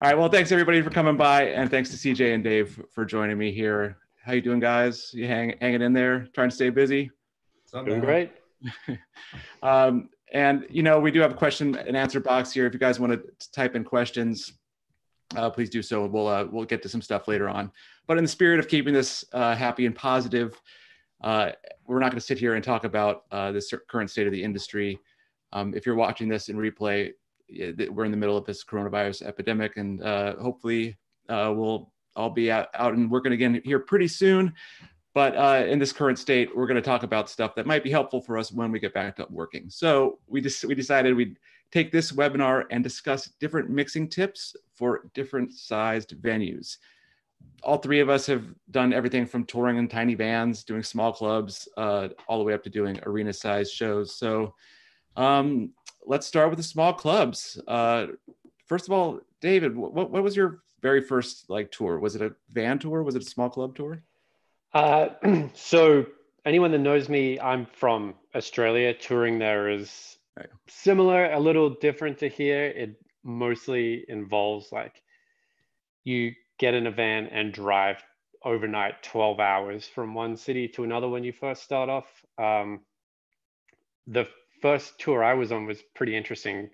All right, well, thanks everybody for coming by, and thanks to CJ and Dave for joining me here. How you doing, guys? You hanging in there, trying to stay busy? Doing great. And you know, we do have a question and answer box here. If you guys want to type in questions, please do so. We'll get to some stuff later on. But in the spirit of keeping this happy and positive, we're not going to sit here and talk about this current state of the industry. If you're watching this in replay, we're in the middle of this coronavirus epidemic, and hopefully we'll all be out and working again here pretty soon. But in this current state, we're going to talk about stuff that might be helpful for us when we get back to working. So we decided we'd take this webinar and discuss different mixing tips for different sized venues. All three of us have done everything from touring in tiny vans, doing small clubs, all the way up to doing arena sized shows. So let's start with the small clubs. First of all, David, what was your very first tour? Was it a van tour? Was it a small club tour? So anyone that knows me, I'm from Australia. Touring there is similar, a little different to here. It mostly involves you get in a van and drive overnight 12 hours from one city to another when you first start off. The first tour I was on was pretty interesting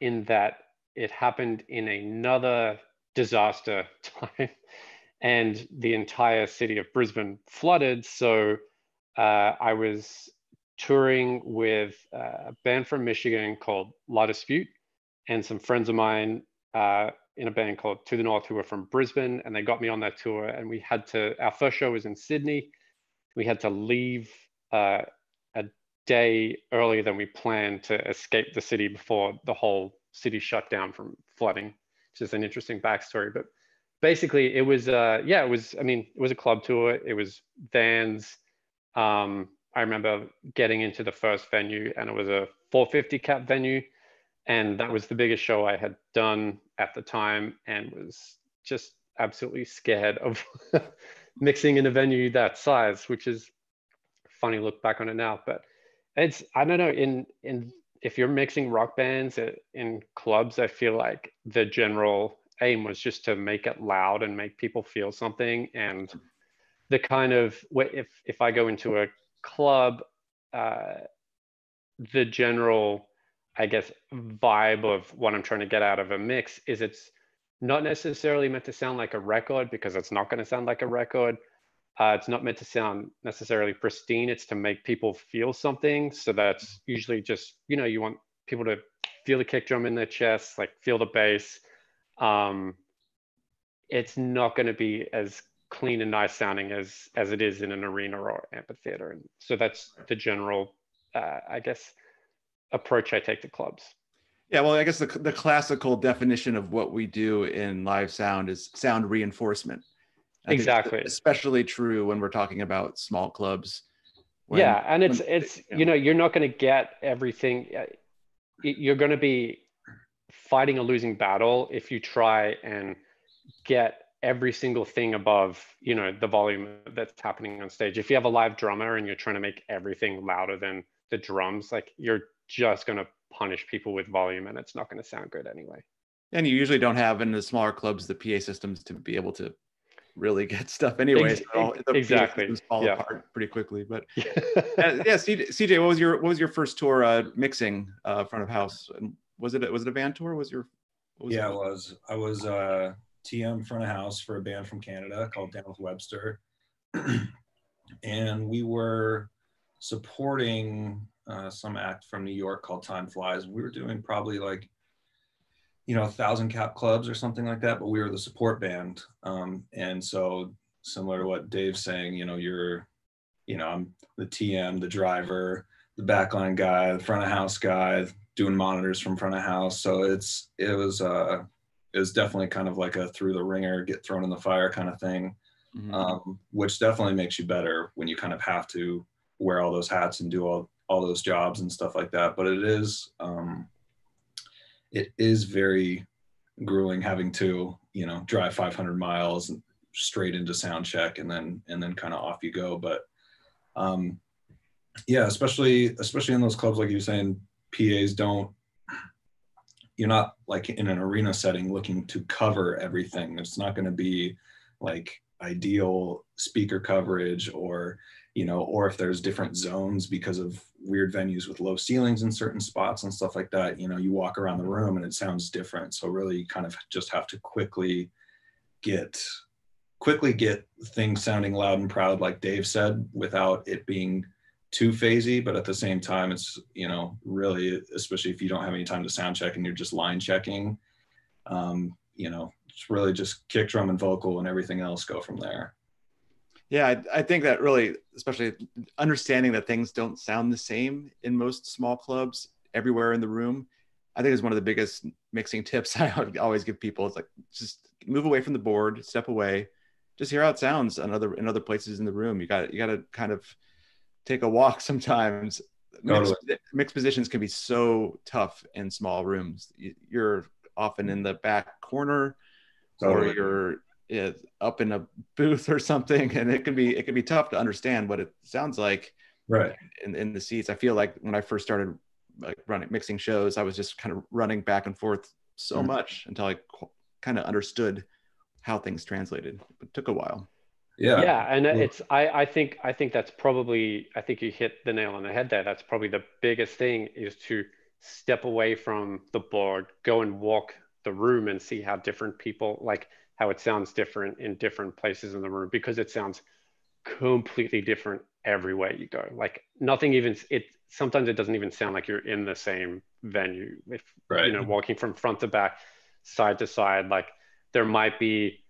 in that it happened in another disaster time. And the entire city of Brisbane flooded. So I was touring with a band from Michigan called La Dispute and some friends of mine in a band called To the North who were from Brisbane, and they got me on that tour. And we had to, our first show was in Sydney. We had to leave a day earlier than we planned to escape the city before the whole city shut down from flooding, which is an interesting backstory. But basically, it was, it was a club tour. It was vans. I remember getting into the first venue, and it was a 450 cap venue. And that was the biggest show I had done at the time, and was just absolutely scared of mixing in a venue that size, which is funny look back on it now. But it's, I don't know, if you're mixing rock bands in clubs, I feel like the general aim was just to make it loud and make people feel something. And the kind of, if I go into a club, the general, I guess, vibe of what I'm trying to get out of a mix is it's not necessarily meant to sound like a record, because it's not going to sound like a record. It's not meant to sound necessarily pristine. It's to make people feel something. So that's usually just, you want people to feel the kick drum in their chest, feel the bass. It's not going to be as clean and nice sounding as it is in an arena or amphitheater. And so that's the general, I guess, approach I take to clubs. Yeah, well, I guess the classical definition of what we do in live sound is sound reinforcement. Exactly. Especially true when we're talking about small clubs. Yeah, and it's you're not going to get everything. You're going to be fighting a losing battle if you try and get every single thing above the volume that's happening on stage. If you have a live drummer and you're trying to make everything louder than the drums, you're just going to punish people with volume, and it's not going to sound good anyway. And you usually don't have, in the smaller clubs, the PA systems to be able to really get stuff anyway. So exactly, fall apart pretty quickly. But yeah, CJ, what was your first tour mixing front of house? Was it a van tour? It was. I was TM front of house for a band from Canada called Down With Webster, and we were supporting some act from New York called Time Flies. We were doing probably 1,000 cap clubs or something like that, but we were the support band. And so, similar to what Dave's saying, I'm the TM, the driver, the backline guy, the front of house guy, doing monitors from front of house. So it was definitely kind of like a through the ringer, get thrown in the fire kind of thing. Mm-hmm. Which definitely makes you better when you kind of have to wear all those hats and do all those jobs and stuff like that. But it is very grueling having to drive 500 miles straight into sound check and then kind of off you go. But yeah, especially in those clubs, like you were saying, PAs don't, you're not like in an arena setting looking to cover everything. It's not going to be like ideal speaker coverage, or, you know, or if there's different zones because of weird venues with low ceilings in certain spots and stuff like that, you know, you walk around the room and it sounds different. So really you kind of just have to quickly get things sounding loud and proud, like Dave said, without it being too phasey. But at the same time, it's, you know, really, especially if you don't have any time to sound check and you're just line checking, you know, it's really just kick, drum and vocal, and everything else go from there. Yeah, I think that really, especially understanding that things don't sound the same in most small clubs everywhere in the room, I think is one of the biggest mixing tips I would always give people. It's like, just move away from the board, step away, just hear how it sounds in other places in the room. You got to kind of take a walk sometimes. Totally. Mixed positions can be so tough in small rooms. You're often in the back corner, totally, or you're up in a booth or something, and it can be tough to understand what it sounds like, right, in the seats. I feel like when I first started like mixing shows, I was just kind of running back and forth so mm-hmm. much until I kind of understood how things translated. It took a while. Yeah, and it's I think that's probably, I think you hit the nail on the head there. That's probably the biggest thing, is to step away from the board, go and walk the room and see how different people, like how it sounds different in different places in the room, because it sounds completely different everywhere you go. Like nothing even, it sometimes it doesn't even sound like you're in the same venue. If right. you know, walking from front to back, side to side, like there might be,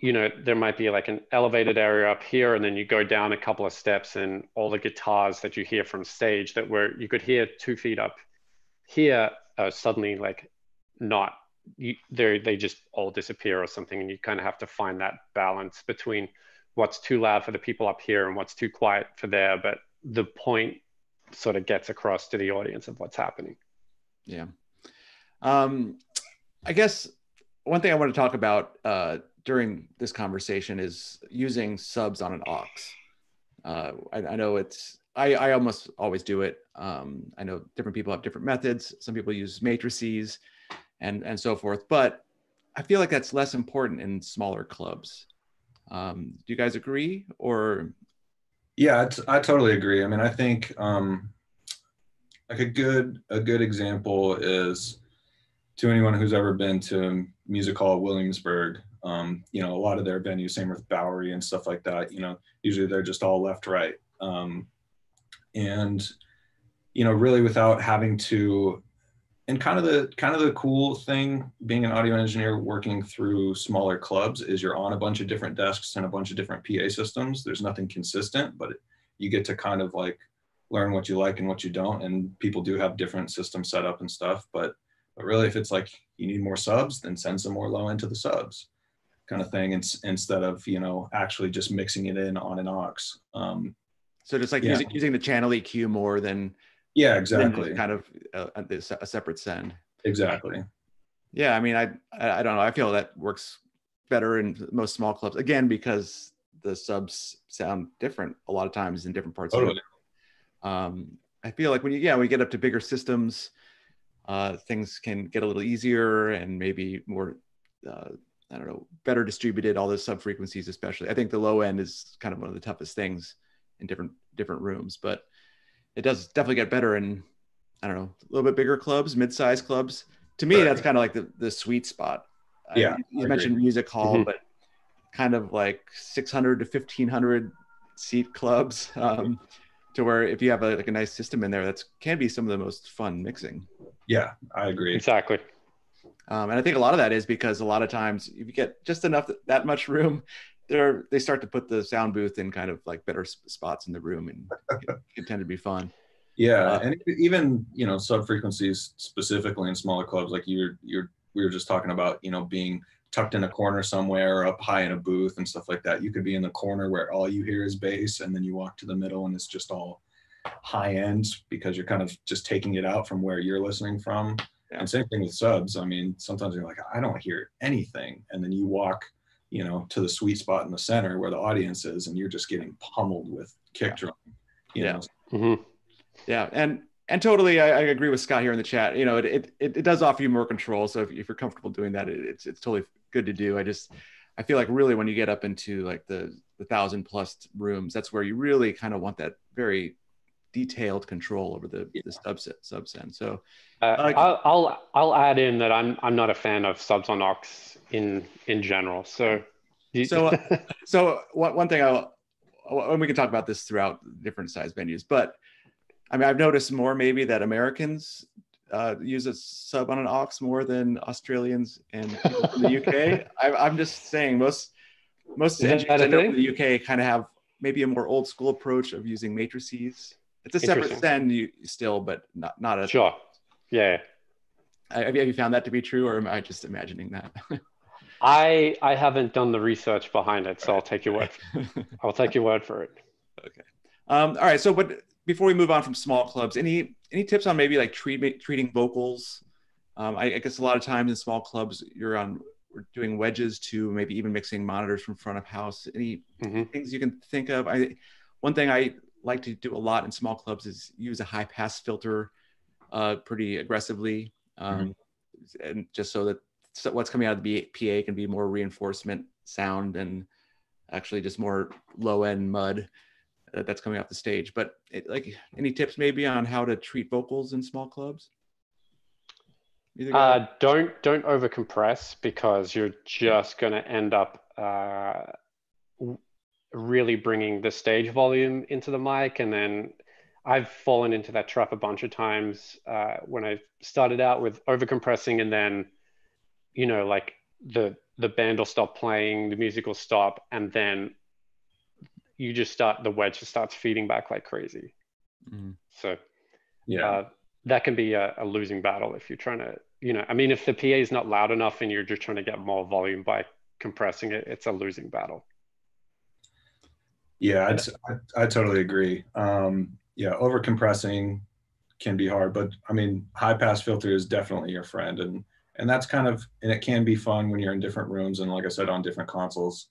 you know, there might be like an elevated area up here, and then you go down a couple of steps, and all the guitars that you hear from stage that were, you could hear 2 feet up here, are suddenly like not, they just all disappear or something. And you kind of have to find that balance between what's too loud for the people up here and what's too quiet for there. But the point sort of gets across to the audience of what's happening. Yeah. I guess one thing I want to talk about, during this conversation, is using subs on an aux. I know it's, I almost always do it. I know different people have different methods. Some people use matrices and so forth, but I feel like that's less important in smaller clubs. Do you guys agree, or? Yeah, I totally agree. I mean, I think like a good example is, to anyone who's ever been to Music Hall at Williamsburg, you know, a lot of their venues, same with Bowery and stuff like that, you know, usually they're just all left, right. And, you know, really without having to, and kind of the cool thing being an audio engineer working through smaller clubs is you're on a bunch of different desks and a bunch of different PA systems. There's nothing consistent, but you get to kind of like learn what you like and what you don't. And people do have different systems set up and stuff, but really if it's like, you need more subs, then send some more low end to the subs, kind of thing, instead of, you know, actually just mixing it in on an aux. So just like using the channel EQ more than, yeah, exactly, than kind of a separate send. Exactly. Yeah, I mean, I don't know. I feel that works better in most small clubs, again, because the subs sound different a lot of times in different parts. Totally. Of it. I feel like when we get up to bigger systems, things can get a little easier and maybe more, I don't know, better distributed, all those sub-frequencies especially. I think the low end is kind of one of the toughest things in different rooms, but it does definitely get better in, I don't know, a little bit bigger clubs, mid-sized clubs. To me, that's kind of like the sweet spot. Yeah, you mentioned Music Hall, mm-hmm. but kind of like 600 to 1,500 seat clubs, to where if you have a nice system in there, that can be some of the most fun mixing. Yeah, I agree. Exactly. And I think a lot of that is because a lot of times if you get just enough, that much room, they start to put the sound booth in kind of like better spots in the room, and it tend to be fun. Yeah, and even, you know, sub-frequencies specifically in smaller clubs, like we were just talking about, you know, being tucked in a corner somewhere or up high in a booth and stuff like that. You could be in the corner where all you hear is bass, and then you walk to the middle and it's just all high end because you're kind of just taking it out from where you're listening from. And same thing with subs. I mean, sometimes you're like, I don't hear anything. And then you walk, you know, to the sweet spot in the center where the audience is, and you're just getting pummeled with kick drum. You know? Mm-hmm. Yeah. And And totally, I agree with Scott here in the chat. You know, it does offer you more control. So if you're comfortable doing that, it's totally good to do. I feel like really when you get up into like the 1,000+ rooms, that's where you really kind of want that very detailed control over the subset. So I'll add in that I'm not a fan of subs on aux in general. So one thing and we can talk about this throughout different size venues, but I mean, I've noticed more maybe that Americans use a sub on an aux more than Australians and people from the UK. I'm just saying most engineers in the UK kind of have maybe a more old school approach of using matrices. It's a separate send still, but not a sure. Yeah. Have you found that to be true, or am I just imagining that? I haven't done the research behind it, so right. I'll take your word for it. Okay. All right. So, but before we move on from small clubs, any tips on maybe like treating vocals? I guess a lot of times in small clubs, we're doing wedges to maybe even mixing monitors from front of house. Any things you can think of? One thing I like to do a lot in small clubs is use a high pass filter pretty aggressively, and just so that what's coming out of the PA can be more reinforcement sound and actually just more low end mud that's coming off the stage. But like, any tips maybe on how to treat vocals in small clubs? Don't over compress, because you're just going to end up really bringing the stage volume into the mic. And then I've fallen into that trap a bunch of times when I started out with over compressing, and then, you know, like the band will stop playing, the music will stop, and then you just the wedge just starts feeding back like crazy. So yeah, that can be a losing battle if you're trying to, you know, I mean, if the PA is not loud enough and you're just trying to get more volume by compressing it, it's a losing battle. Yeah, I totally agree. Yeah, over compressing can be hard, but I mean, high pass filter is definitely your friend, and that's kind of, and it can be fun when you're in different rooms and like I said, on different consoles.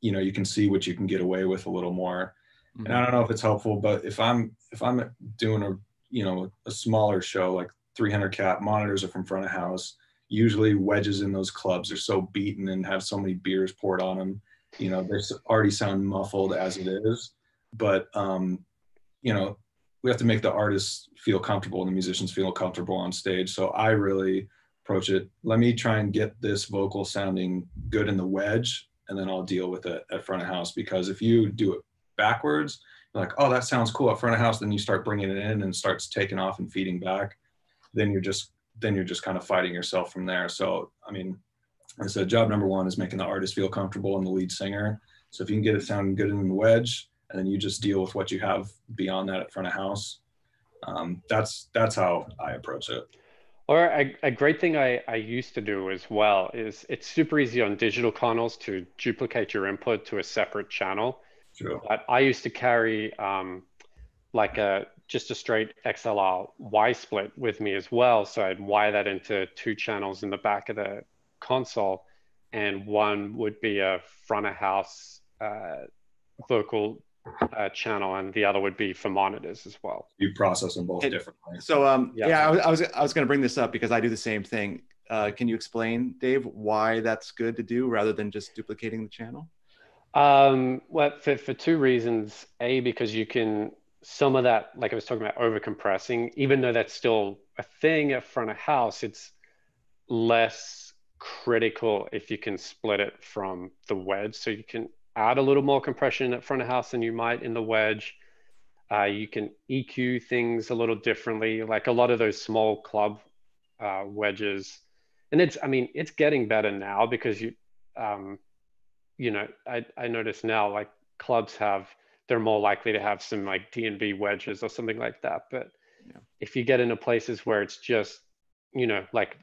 You know, you can see what you can get away with a little more. And I don't know if it's helpful, but if I'm doing a smaller show, like 300 cap, monitors are from front of house. Usually wedges in those clubs are so beaten and have so many beers poured on them, you know, they already sound muffled as it is. But, you know, we have to make the artists feel comfortable and the musicians feel comfortable on stage. So I really approach it, let me try and get this vocal sounding good in the wedge, and then I'll deal with it at front of house. Because if you do it backwards, like, oh, that sounds cool up front of house, then you start bringing it in and starts taking off and feeding back, then you're just kind of fighting yourself from there. So I mean, I said job number one is making the artist feel comfortable and the lead singer. So if you can get it sounding good in the wedge, and then you just deal with what you have beyond that at front of house, that's how I approach it. Or a great thing I used to do as well is, it's super easy on digital channels to duplicate your input to a separate channel. Sure. I used to carry like just a straight XLR Y split with me as well. So I'd wire that into two channels in the back of the console, and one would be a front of house vocal channel, and the other would be for monitors as well. You process them both differently. So I was going to bring this up because I do the same thing. Can you explain, Dave, why that's good to do rather than just duplicating the channel? Well, for two reasons. A, because you can, some of that, like I was talking about over compressing, even though that's still a thing at front of house, it's less critical if you can split it from the wedge. So you can add a little more compression at front of house than you might in the wedge. You can EQ things a little differently, like a lot of those small club wedges. And I mean, it's getting better now because you know, I notice now, like, clubs they're more likely to have some like D and B wedges or something like that. But yeah, if you get into places where it's just, you know, like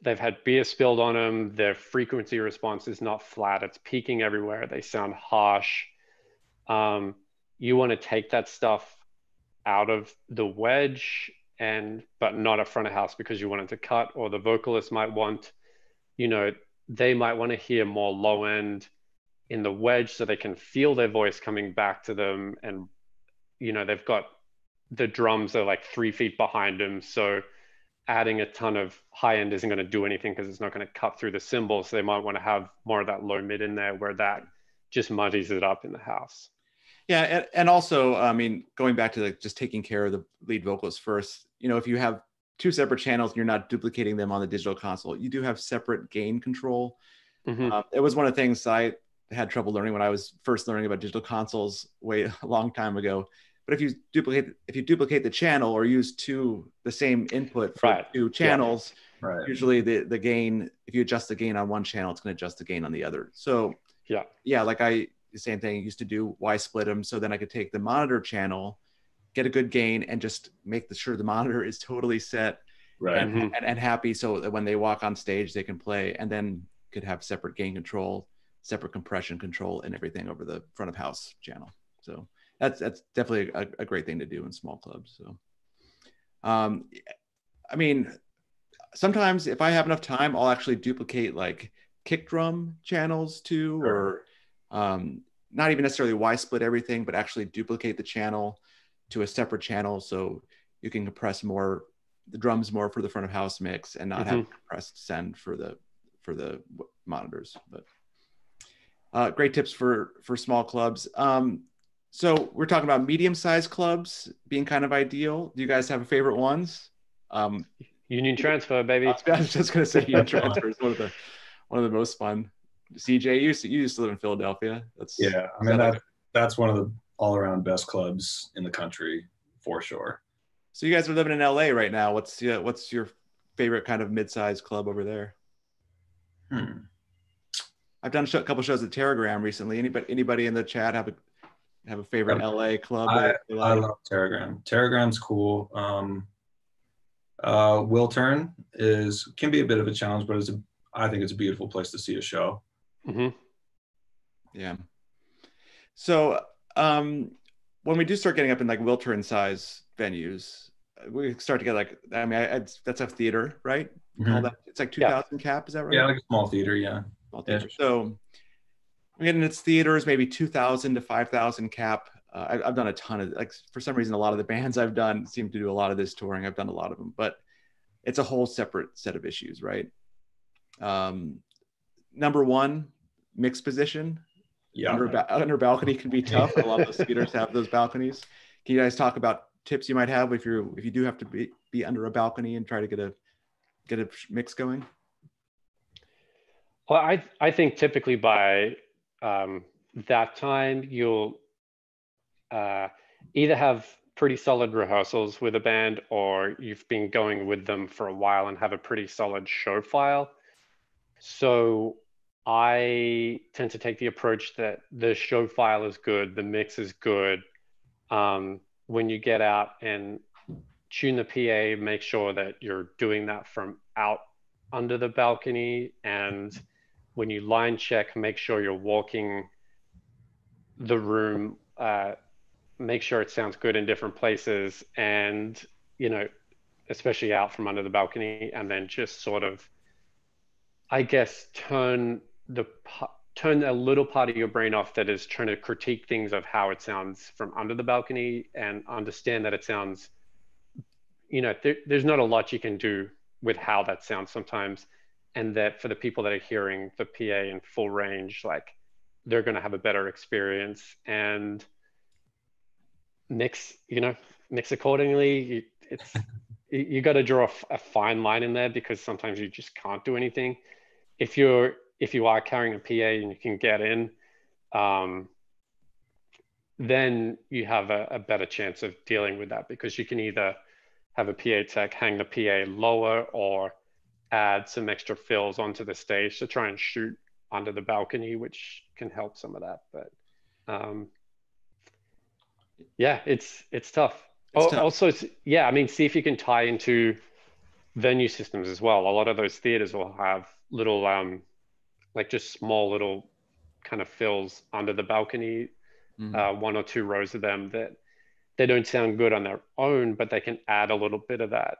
they've had beer spilled on them, their frequency response is not flat, it's peaking everywhere, they sound harsh. You want to take that stuff out of the wedge, but not at front of house, because you want it to cut, or the vocalist might want, you know, they might want to hear more low end in the wedge so they can feel their voice coming back to them. And, you know, they've got the drums are like 3 feet behind him. So adding a ton of high end isn't going to do anything because it's not going to cut through the cymbals. So they might want to have more of that low mid in there where that just muddies it up in the house. Yeah. And also, I mean, going back to like just taking care of the lead vocals first, you know, if you have two separate channels and you're not duplicating them on the digital console, you do have separate gain control. Mm-hmm. It was one of the things I had trouble learning when I was first learning about digital consoles a long time ago. But if you duplicate the channel or use the same input for two channels, usually the gain, if you adjust the gain on one channel, it's going to adjust the gain on the other. So the same thing I used to do, why split them? So then I could take the monitor channel, get a good gain, and just make sure the monitor is totally set and happy, so that when they walk on stage, they can play, and then could have separate gain control, separate compression control, and everything over the front of house channel. So that's definitely a great thing to do in small clubs. So, I mean, sometimes if I have enough time, I'll actually duplicate like kick drum channels too, or not even necessarily Y split everything, but actually duplicate the channel to a separate channel so you can compress the drums more for the front of house mix and not have compressed send for the monitors. But great tips for small clubs. So we're talking about medium-sized clubs being kind of ideal. Do you guys have favorite ones? Union Transfer, baby. I was just going to say Union Transfer is one of the most fun. CJ, you used to live in Philadelphia. That's one of the all-around best clubs in the country for sure. So you guys are living in LA right now. What's your favorite kind of mid-sized club over there? I've done a couple shows at Teragram recently. Anybody in the chat have a favorite LA club? I love Teragram. Teragram's cool. Wiltern can be a bit of a challenge, but I think it's a beautiful place to see a show. Mm-hmm. Yeah. So when we do start getting up in like Wiltern size venues, we start to get like, that's a theater, right? Mm-hmm. It's like 2,000 cap, is that right? Yeah, like a small theater, yeah. Small theater. Yeah. So again, it's theaters, maybe 2,000 to 5,000 cap. I've done a ton of, like, for some reason, a lot of the bands I've done seem to do a lot of this touring. I've done a lot of them, but it's a whole separate set of issues, right? Number one, mixed position. Yeah. Under balcony can be tough. A lot of those theaters have those balconies. Can you guys talk about tips you might have if you do have to be under a balcony and try to get a mix going? Well, I think typically by that time you'll either have pretty solid rehearsals with a band, or you've been going with them for a while and have a pretty solid show file. So I tend to take the approach that the show file is good, the mix is good. When you get out and tune the PA, make sure that you're doing that from out under the balcony. And when you line check, make sure you're walking the room, make sure it sounds good in different places, and, you know, especially out from under the balcony, and then just sort of, I guess, turn a little part of your brain off that is trying to critique things of how it sounds from under the balcony, and understand that it sounds, you know, there's not a lot you can do with how that sounds sometimes. And that for the people that are hearing the PA in full range, like, they're going to have a better experience, and mix accordingly. It's you got to draw a fine line in there, because sometimes you just can't do anything. If you are carrying a PA and you can get in, then you have a better chance of dealing with that, because you can either have a PA tech hang the PA lower or add some extra fills onto the stage to try and shoot under the balcony, which can help some of that. But it's tough. Also, see if you can tie into venue systems as well. A lot of those theaters will have little, like just small little kind of fills under the balcony, one or two rows of them that they don't sound good on their own, but they can add a little bit of that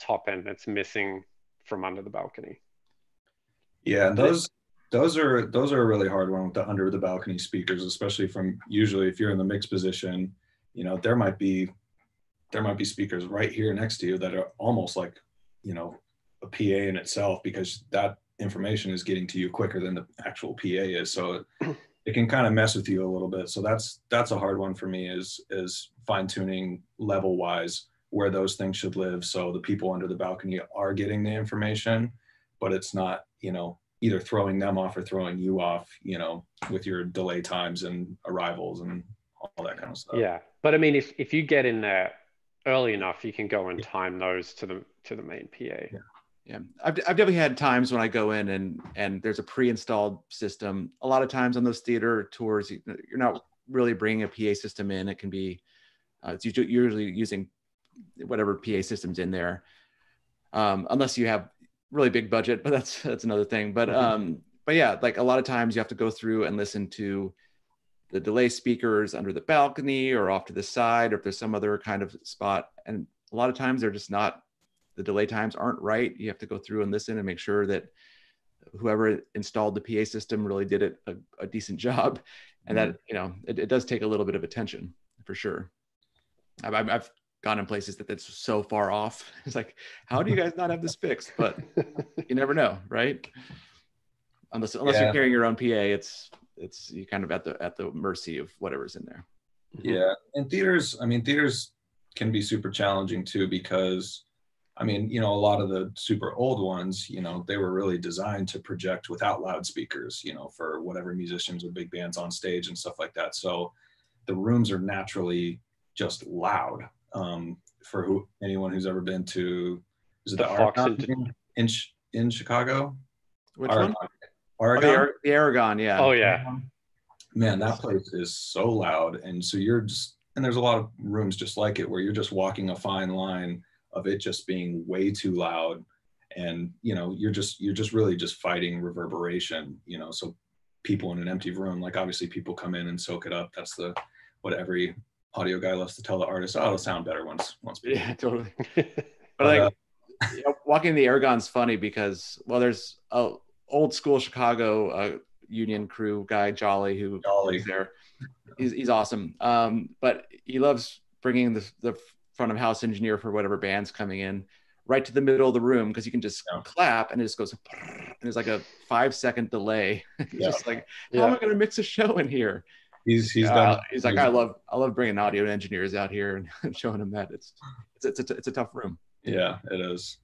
top end that's missing from under the balcony. Yeah, those are a really hard one with the under the balcony speakers, especially usually if you're in the mixed position. You know, there might be there might be speakers right here next to you that are almost like, you know, a PA in itself, because that information is getting to you quicker than the actual PA is. So it can kind of mess with you a little bit. So that's a hard one for me, is fine tuning level wise where those things should live. So the people under the balcony are getting the information, but it's not, you know, either throwing them off or throwing you off, you know, with your delay times and arrivals and all that kind of stuff. Yeah. But I mean, if you get in there early enough, you can go and time those to the main PA. Yeah. Yeah, I've definitely had times when I go in and there's a pre-installed system. A lot of times on those theater tours, you're not really bringing a PA system in. It can be, it's usually using whatever PA system's in there, unless you have really big budget. But that's another thing. But yeah, like a lot of times you have to go through and listen to the delay speakers under the balcony or off to the side, or if there's some other kind of spot. And a lot of times they're just not. The delay times aren't right. You have to go through and listen and make sure that whoever installed the PA system really did it a decent job. And that, you know, it does take a little bit of attention for sure. I've gone in places that's so far off. It's like, how do you guys not have this fixed? But you never know, right? Unless you're carrying your own PA, it's you kind of at the mercy of whatever's in there. Yeah, and theaters can be super challenging too, because I mean, you know, a lot of the super old ones, you know, they were really designed to project without loudspeakers, you know, for whatever musicians with big bands on stage and stuff like that. So the rooms are naturally just loud. For anyone who's ever been to, is it the Aragon in Chicago? Which Aragon? One? Aragon? Oh, the Aragon, yeah. Oh, yeah. Man, that place is so loud. And so and there's a lot of rooms just like it where you're just walking a fine line of it just being way too loud, and you know you're just really just fighting reverberation, you know. So people in an empty room, like obviously people come in and soak it up. That's what every audio guy loves to tell the artist, oh, it'll sound better once people. Yeah, totally. But like you know, walking the Aragon's funny because there's a old school Chicago Union crew guy, Jolly, who is there. He's awesome, but he loves bringing the front of house engineer for whatever band's coming in right to the middle of the room, because you can just clap and it just goes, and there's like a 5-second delay. Just like, how am I going to mix a show in here? He's like, I love bringing audio engineers out here and showing them that it's a tough room. Yeah, it is.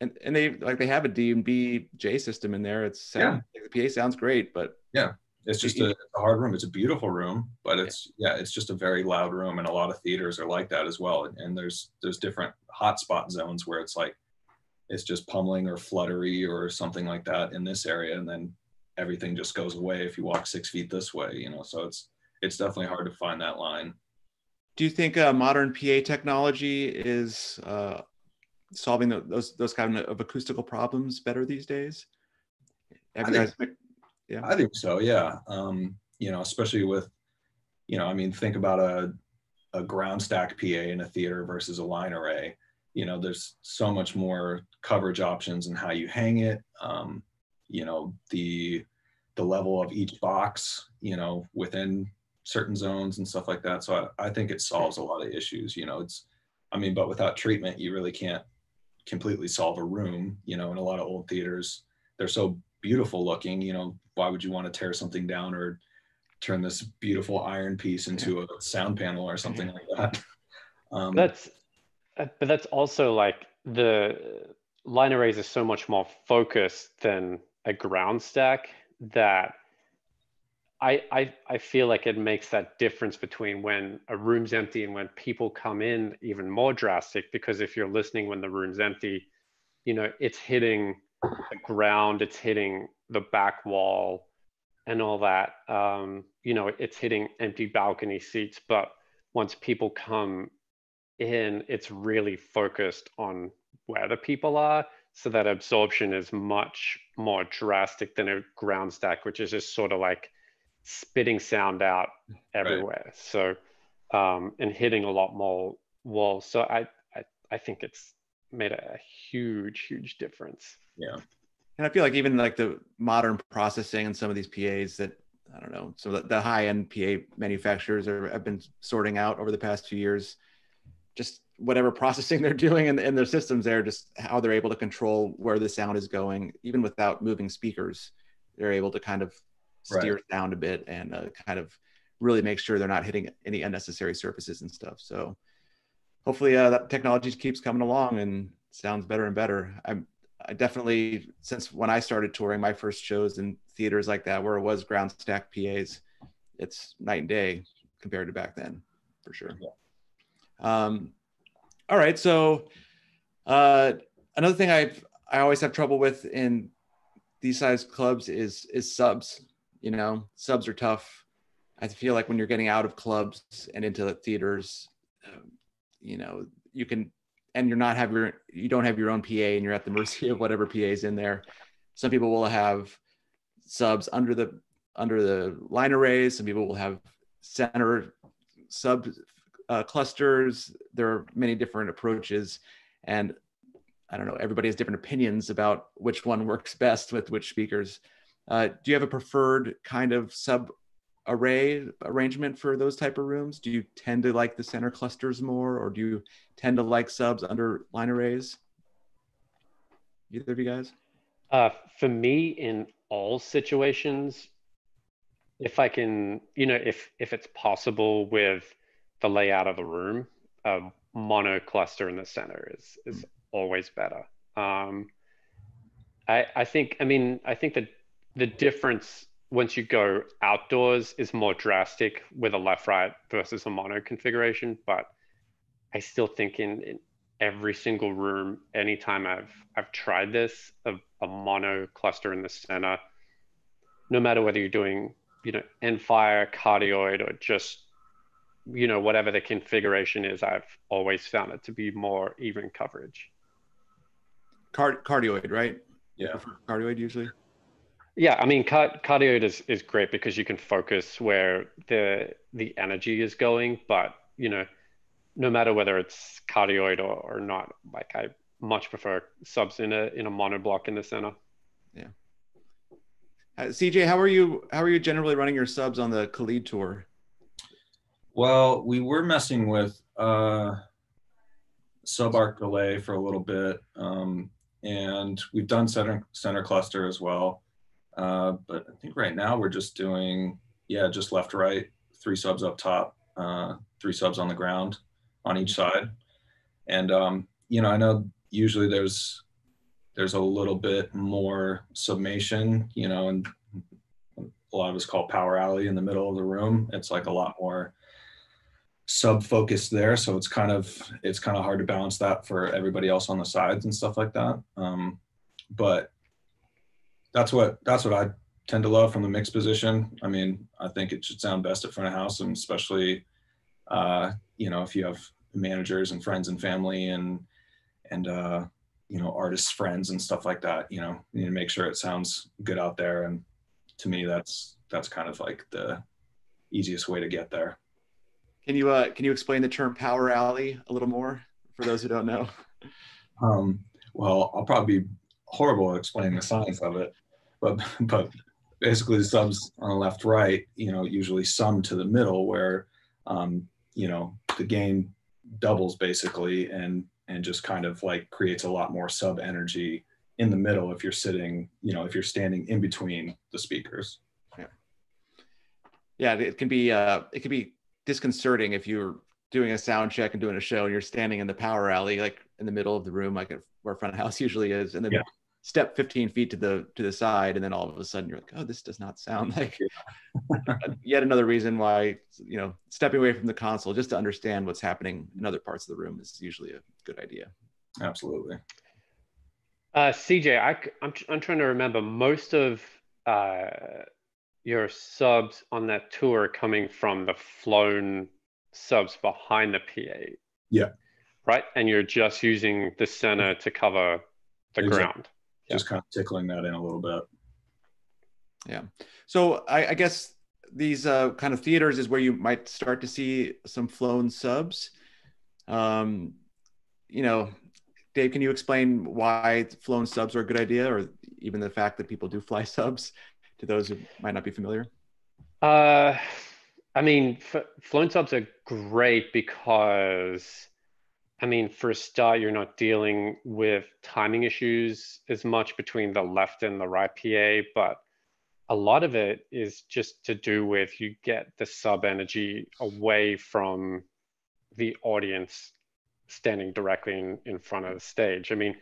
And they have a D and B J system in there. The PA sounds great, but yeah, it's just a hard room. It's a beautiful room, but it's just a very loud room, and a lot of theaters are like that as well. And there's different hotspot zones where it's like it's just pummeling or fluttery or something like that in this area, and then everything just goes away if you walk 6 feet this way, you know. So it's definitely hard to find that line. Do you think modern PA technology is solving those kind of acoustical problems better these days? Have you guys? Yeah, I think so. Yeah. You know, especially with, you know, I mean, think about a ground stack PA in a theater versus a line array. You know, there's so much more coverage options and how you hang it. You know, the level of each box, you know, within certain zones and stuff like that. So I think it solves a lot of issues. You know, but without treatment, you really can't completely solve a room. You know, in a lot of old theaters, they're so beautiful looking, you know, why would you want to tear something down or turn this beautiful iron piece into a sound panel or something like that? But that's also like the line arrays are so much more focused than a ground stack that I feel like it makes that difference between when a room's empty and when people come in even more drastic, because if you're listening when the room's empty, you know, it's hitting the ground, it's hitting the back wall and all that, you know, it's hitting empty balcony seats. But once people come in, it's really focused on where the people are, so that absorption is much more drastic than a ground stack, which is just sort of like spitting sound out everywhere, right? So and hitting a lot more walls. So I think it's made a huge difference. Yeah, and I feel like even like the modern processing and some of these PAs that, I don't know, so the high-end PA manufacturers have been sorting out over the past few years, just whatever processing they're doing in their systems there, just how they're able to control where the sound is going, even without moving speakers, they're able to kind of steer sound a bit and kind of really make sure they're not hitting any unnecessary surfaces and stuff. So hopefully that technology keeps coming along and sounds better and better. I definitely, since when I started touring, my first shows in theaters like that, where it was ground stack PAs, it's night and day compared to back then, for sure. Yeah. All right, so another thing I always have trouble with in these size clubs is subs. You know, subs are tough. I feel like when you're getting out of clubs and into the theaters, you know, you can, and you're not have your, you don't have your own PA and you're at the mercy of whatever PA's in there. Some people will have subs under the line arrays. Some people will have center sub clusters. There are many different approaches, and I don't know, everybody has different opinions about which one works best with which speakers. Do you have a preferred kind of sub array arrangement for those type of rooms? Do you tend to like the center clusters more, or do you tend to like subs under line arrays? Either of you guys? For me, in all situations, if I can, you know, if it's possible with the layout of a room, a mono cluster in the center is always better. I think that the difference once you go outdoors is more drastic with a left-right versus a mono configuration, but I still think in every single room, anytime I've tried this, a mono cluster in the center, no matter whether you're doing, you know, end fire, cardioid, or just, you know, whatever the configuration is, I've always found it to be more even coverage. Cardioid, right? Yeah. Cardioid usually? Yeah, I mean, cardioid is great because you can focus where the energy is going, but, you know, no matter whether it's cardioid or not, like I much prefer subs in a mono block in the center. Yeah. CJ, how are you generally running your subs on the Khalid tour? Well, we were messing with sub-arc delay for a little bit, and we've done center cluster as well. But I think right now we're just doing, yeah, just left-right, 3 subs up top, 3 subs on the ground on each side. And, you know, I know usually there's a little bit more summation, you know, and a lot of us call power alley in the middle of the room. It's like a lot more sub-focused there, so it's kind of hard to balance that for everybody else on the sides and stuff like that. But that's what I tend to love from the mixed position. I mean, I think it should sound best at front of house, and especially you know, if you have managers and friends and family and you know, artists' friends and stuff like that. You know, you need to make sure it sounds good out there, and to me, that's kind of like the easiest way to get there. Can you explain the term power alley a little more for those who don't know? Well, I'll probably be horrible at explaining the science of it, but basically the subs on the left, right, you know, usually sum to the middle where, you know, the gain doubles basically, and just kind of like creates a lot more sub energy in the middle if you're sitting, you know, if you're standing in between the speakers. Yeah. Yeah, it can be disconcerting if you're doing a sound check and doing a show and you're standing in the power alley, like in the middle of the room, like where front of house usually is, and then step 15 feet to the side, and then all of a sudden you're like, oh, this does not sound like. Yet another reason why, you know, stepping away from the console just to understand what's happening in other parts of the room is usually a good idea. Absolutely. CJ, I'm trying to remember, most of your subs on that tour coming from the flown subs behind the PA. Yeah. Right? And you're just using the center to cover the ground. Just kind of tickling that in a little bit. Yeah. So I guess these kind of theaters is where you might start to see some flown subs. You know, Dave, can you explain why flown subs are a good idea, or even the fact that people do fly subs, to those who might not be familiar? I mean, flown subs are great because I mean, for a start, you're not dealing with timing issues as much between the left and the right PA, but a lot of it is just to do with you get the sub energy away from the audience standing directly in front of the stage. I mean,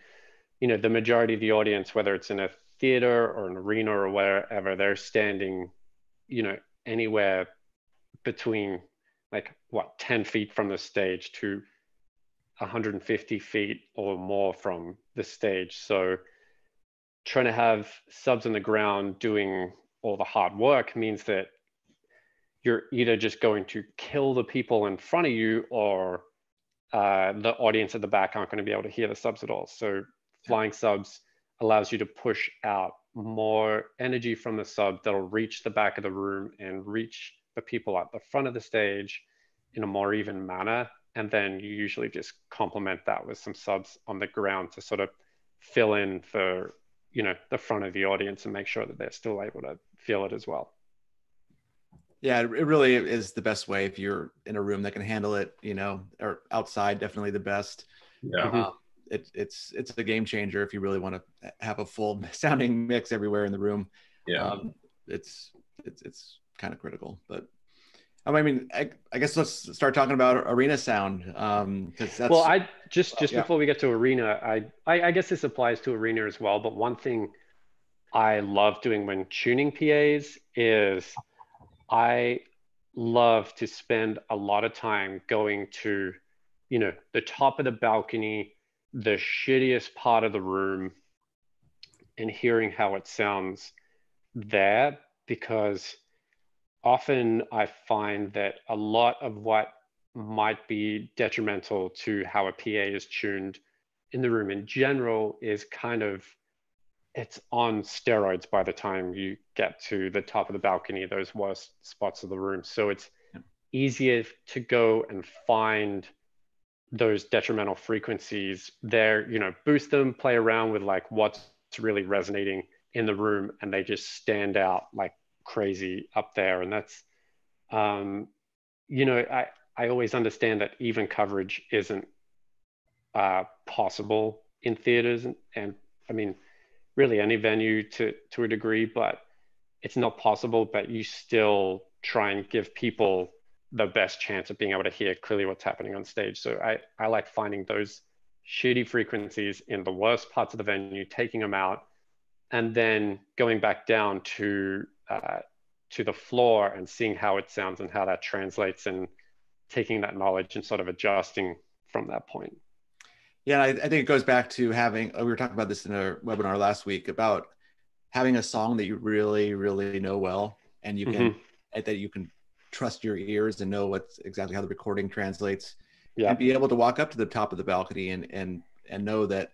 you know, the majority of the audience, whether it's in a theater or an arena or wherever, they're standing, you know, anywhere between like what, 10 feet from the stage to 150 feet or more from the stage. So trying to have subs on the ground doing all the hard work means that you're either just going to kill the people in front of you, or the audience at the back aren't going to be able to hear the subs at all. So flying subs allows you to push out more energy from the sub that'll reach the back of the room and reach the people at the front of the stage in a more even manner. And then you usually just complement that with some subs on the ground to sort of fill in for, you know, the front of the audience and make sure that they're still able to feel it as well. Yeah, it really is the best way if you're in a room that can handle it, you know, or outside, definitely the best. Yeah. It's a game changer if you really want to have a full sounding mix everywhere in the room. Yeah. It's kind of critical, but I mean, I guess let's start talking about arena sound. Because that's, well, I just before we get to arena, I guess this applies to arena as well. But one thing I love doing when tuning PAs is I love to spend a lot of time going to, you know, the top of the balcony, the shittiest part of the room, and hearing how it sounds there, because often I find that a lot of what might be detrimental to how a PA is tuned in the room in general is kind of, it's on steroids by the time you get to the top of the balcony, those worst spots of the room. So it's easier to go and find those detrimental frequencies there, you know, boost them, play around with like what's really resonating in the room, and they just stand out like crazy up there. And that's you know, I always understand that even coverage isn't possible in theaters, and I mean really any venue to a degree, but it's not possible, but you still try and give people the best chance of being able to hear clearly what's happening on stage. So I like finding those shitty frequencies in the worst parts of the venue, taking them out, and then going back down to the floor and seeing how it sounds and how that translates, and taking that knowledge and sort of adjusting from that point. Yeah, I think it goes back to having, we were talking about this in our webinar last week, about having a song that you really, really know well, and you can, that you can trust your ears and know what's exactly how the recording translates, and be able to walk up to the top of the balcony and know that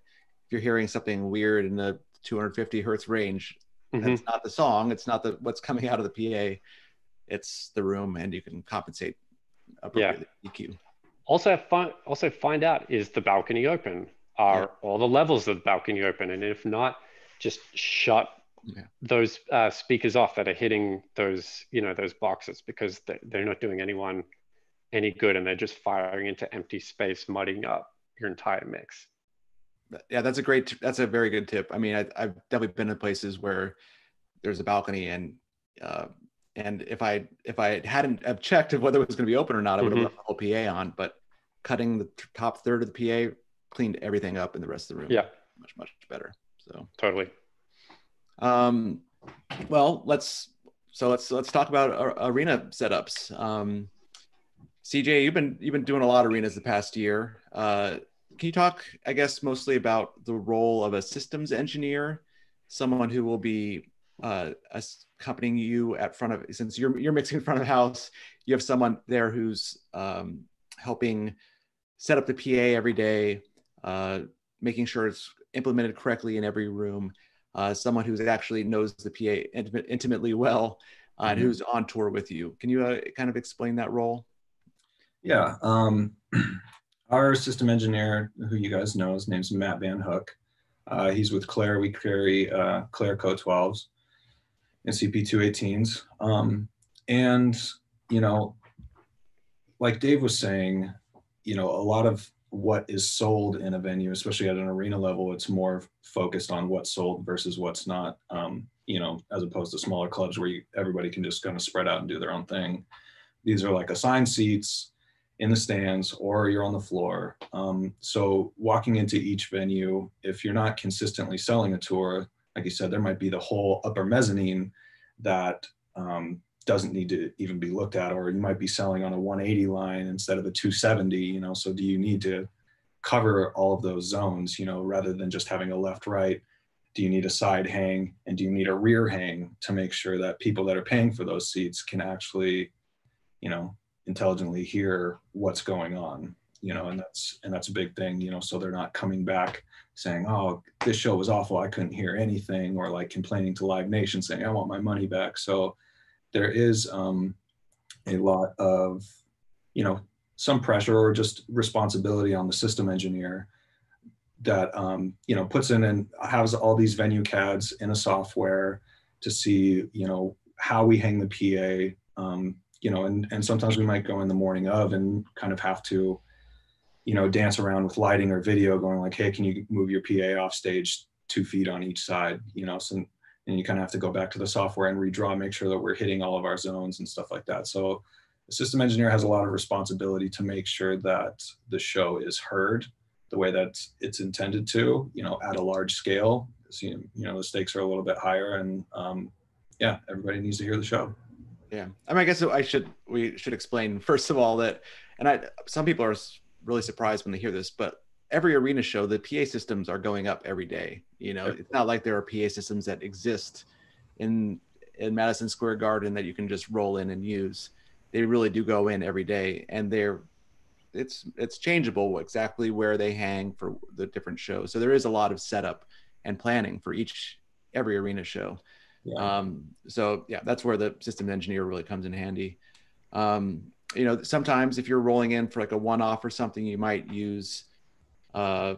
if you're hearing something weird in the 250 hertz range, that's not the song, it's not what's coming out of the PA, it's the room, and you can compensate appropriately EQ. Also find out, is the balcony open? Are all the levels of the balcony open? And if not, just shut those speakers off that are hitting those, you know, those boxes, because they're not doing anyone any good, and they're just firing into empty space, mudding up your entire mix. Yeah, that's a very good tip. I mean, I've definitely been in places where there's a balcony, and if I hadn't have checked of whether it was going to be open or not, I would have left the whole PA on. But cutting the top third of the PA cleaned everything up in the rest of the room. Yeah, much better. So totally. Well, let's talk about arena setups. CJ, you've been doing a lot of arenas the past year. Can you talk, I guess, mostly about the role of a systems engineer, someone who will be accompanying you at front of, since you're mixing in front of house, you have someone there who's helping set up the PA every day, making sure it's implemented correctly in every room, someone who actually knows the PA intimately well, and who's on tour with you. Can you kind of explain that role? Yeah. Our system engineer, who you guys know, his name's Matt Van Hook. He's with Clair. We carry Clair Co-12s and CP218s. And, you know, like Dave was saying, you know, a lot of what is sold in a venue, especially at an arena level. It's more focused on what's sold versus what's not, you know, as opposed to smaller clubs where everybody can just kind of spread out and do their own thing. These are like assigned seats in the stands, or you're on the floor. So walking into each venue, if you're not consistently selling a tour, like you said, there might be the whole upper mezzanine that doesn't need to even be looked at, or you might be selling on a 180 line instead of a 270, you know, so do you need to cover all of those zones, you know, rather than just having a left, right? Do you need a side hang, and do you need a rear hang to make sure that people that are paying for those seats can actually, you know, intelligently hear what's going on, you know? And that's a big thing, you know, so they're not coming back saying, oh, this show was awful, I couldn't hear anything, or like complaining to Live Nation saying, I want my money back. So there is a lot of, you know, some pressure or just responsibility on the system engineer that, you know, puts in and has all these venue CADs in a software to see, you know, how we hang the PA, you know, and sometimes we might go in the morning of and kind of have to, you know, dance around with lighting or video going like, hey, can you move your PA off stage 2 feet on each side, you know, so, and you kind of have to go back to the software and redraw, make sure that we're hitting all of our zones and stuff like that. So the system engineer has a lot of responsibility to make sure that the show is heard the way that it's intended to, you know, at a large scale. So, you know, the stakes are a little bit higher, and yeah, everybody needs to hear the show. Yeah, I mean, I guess we should explain first of all that, and some people are really surprised when they hear this, but every arena show, the PA systems are going up every day. You know, it's not like there are PA systems that exist in Madison Square Garden that you can just roll in and use. They really do go in every day, and it's changeable exactly where they hang for the different shows. So there is a lot of setup and planning for every arena show. Yeah. So yeah, that's where the system engineer really comes in handy. You know, sometimes if you're rolling in for like a one-off or something, you might use a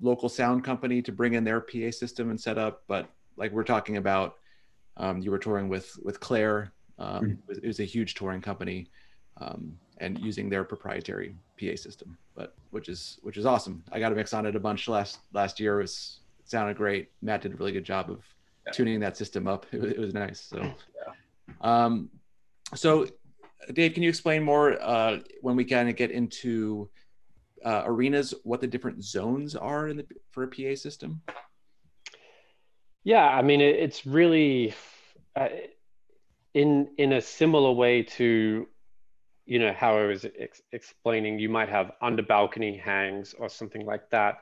local sound company to bring in their PA system and set up. But like we're talking about, you were touring with Clair. It was a huge touring company, and using their proprietary PA system, but which is awesome. I got a mix on it a bunch last year. It sounded great. Matt did a really good job of tuning that system up. It was nice. So, yeah. So Dave, can you explain more when we kind of get into arenas, what the different zones are for a PA system? Yeah, I mean, it's really in a similar way to, you know, how I was explaining. You might have under balcony hangs or something like that.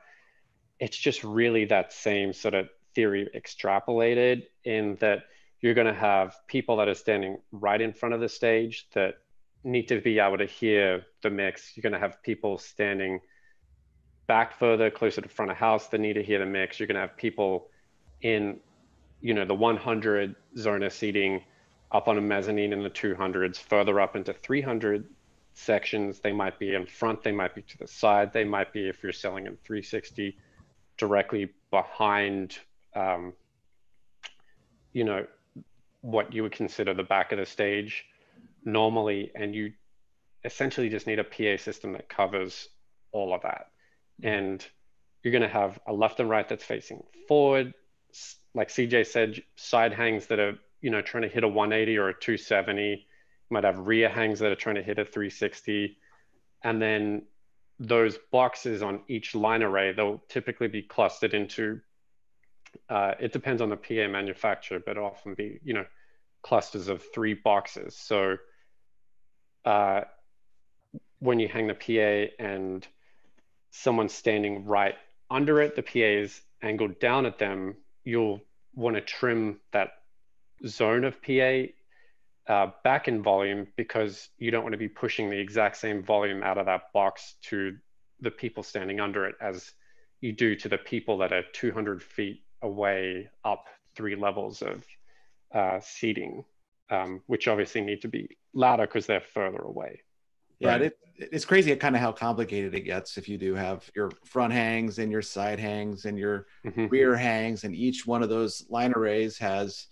It's just really that same sort of theory extrapolated, in that you're going to have people that are standing right in front of the stage that need to be able to hear the mix. You're going to have people standing back further, closer to front of house, that need to hear the mix. You're going to have people in, you know, the 100 zone of seating up on a mezzanine in the 200s, further up into 300 sections. They might be in front, they might be to the side, they might be, if you're selling in 360, directly behind, you know, what you would consider the back of the stage normally, and you essentially just need a PA system that covers all of that. And you're going to have a left and right that's facing forward, like CJ said, side hangs that are, you know, trying to hit a 180 or a 270. You might have rear hangs that are trying to hit a 360, and then those boxes on each line array, they'll typically be clustered into, it depends on the PA manufacturer, but often be, you know, clusters of 3 boxes. So when you hang the PA and someone's standing right under it, the PA is angled down at them, you'll want to trim that zone of PA back in volume, because you don't want to be pushing the exact same volume out of that box to the people standing under it as you do to the people that are 200 feet away up 3 levels of seating, which obviously need to be louder because they're further away. Yeah, right? It's crazy kind of how complicated it gets if you do have your front hangs and your side hangs and your rear hangs, and each one of those line arrays has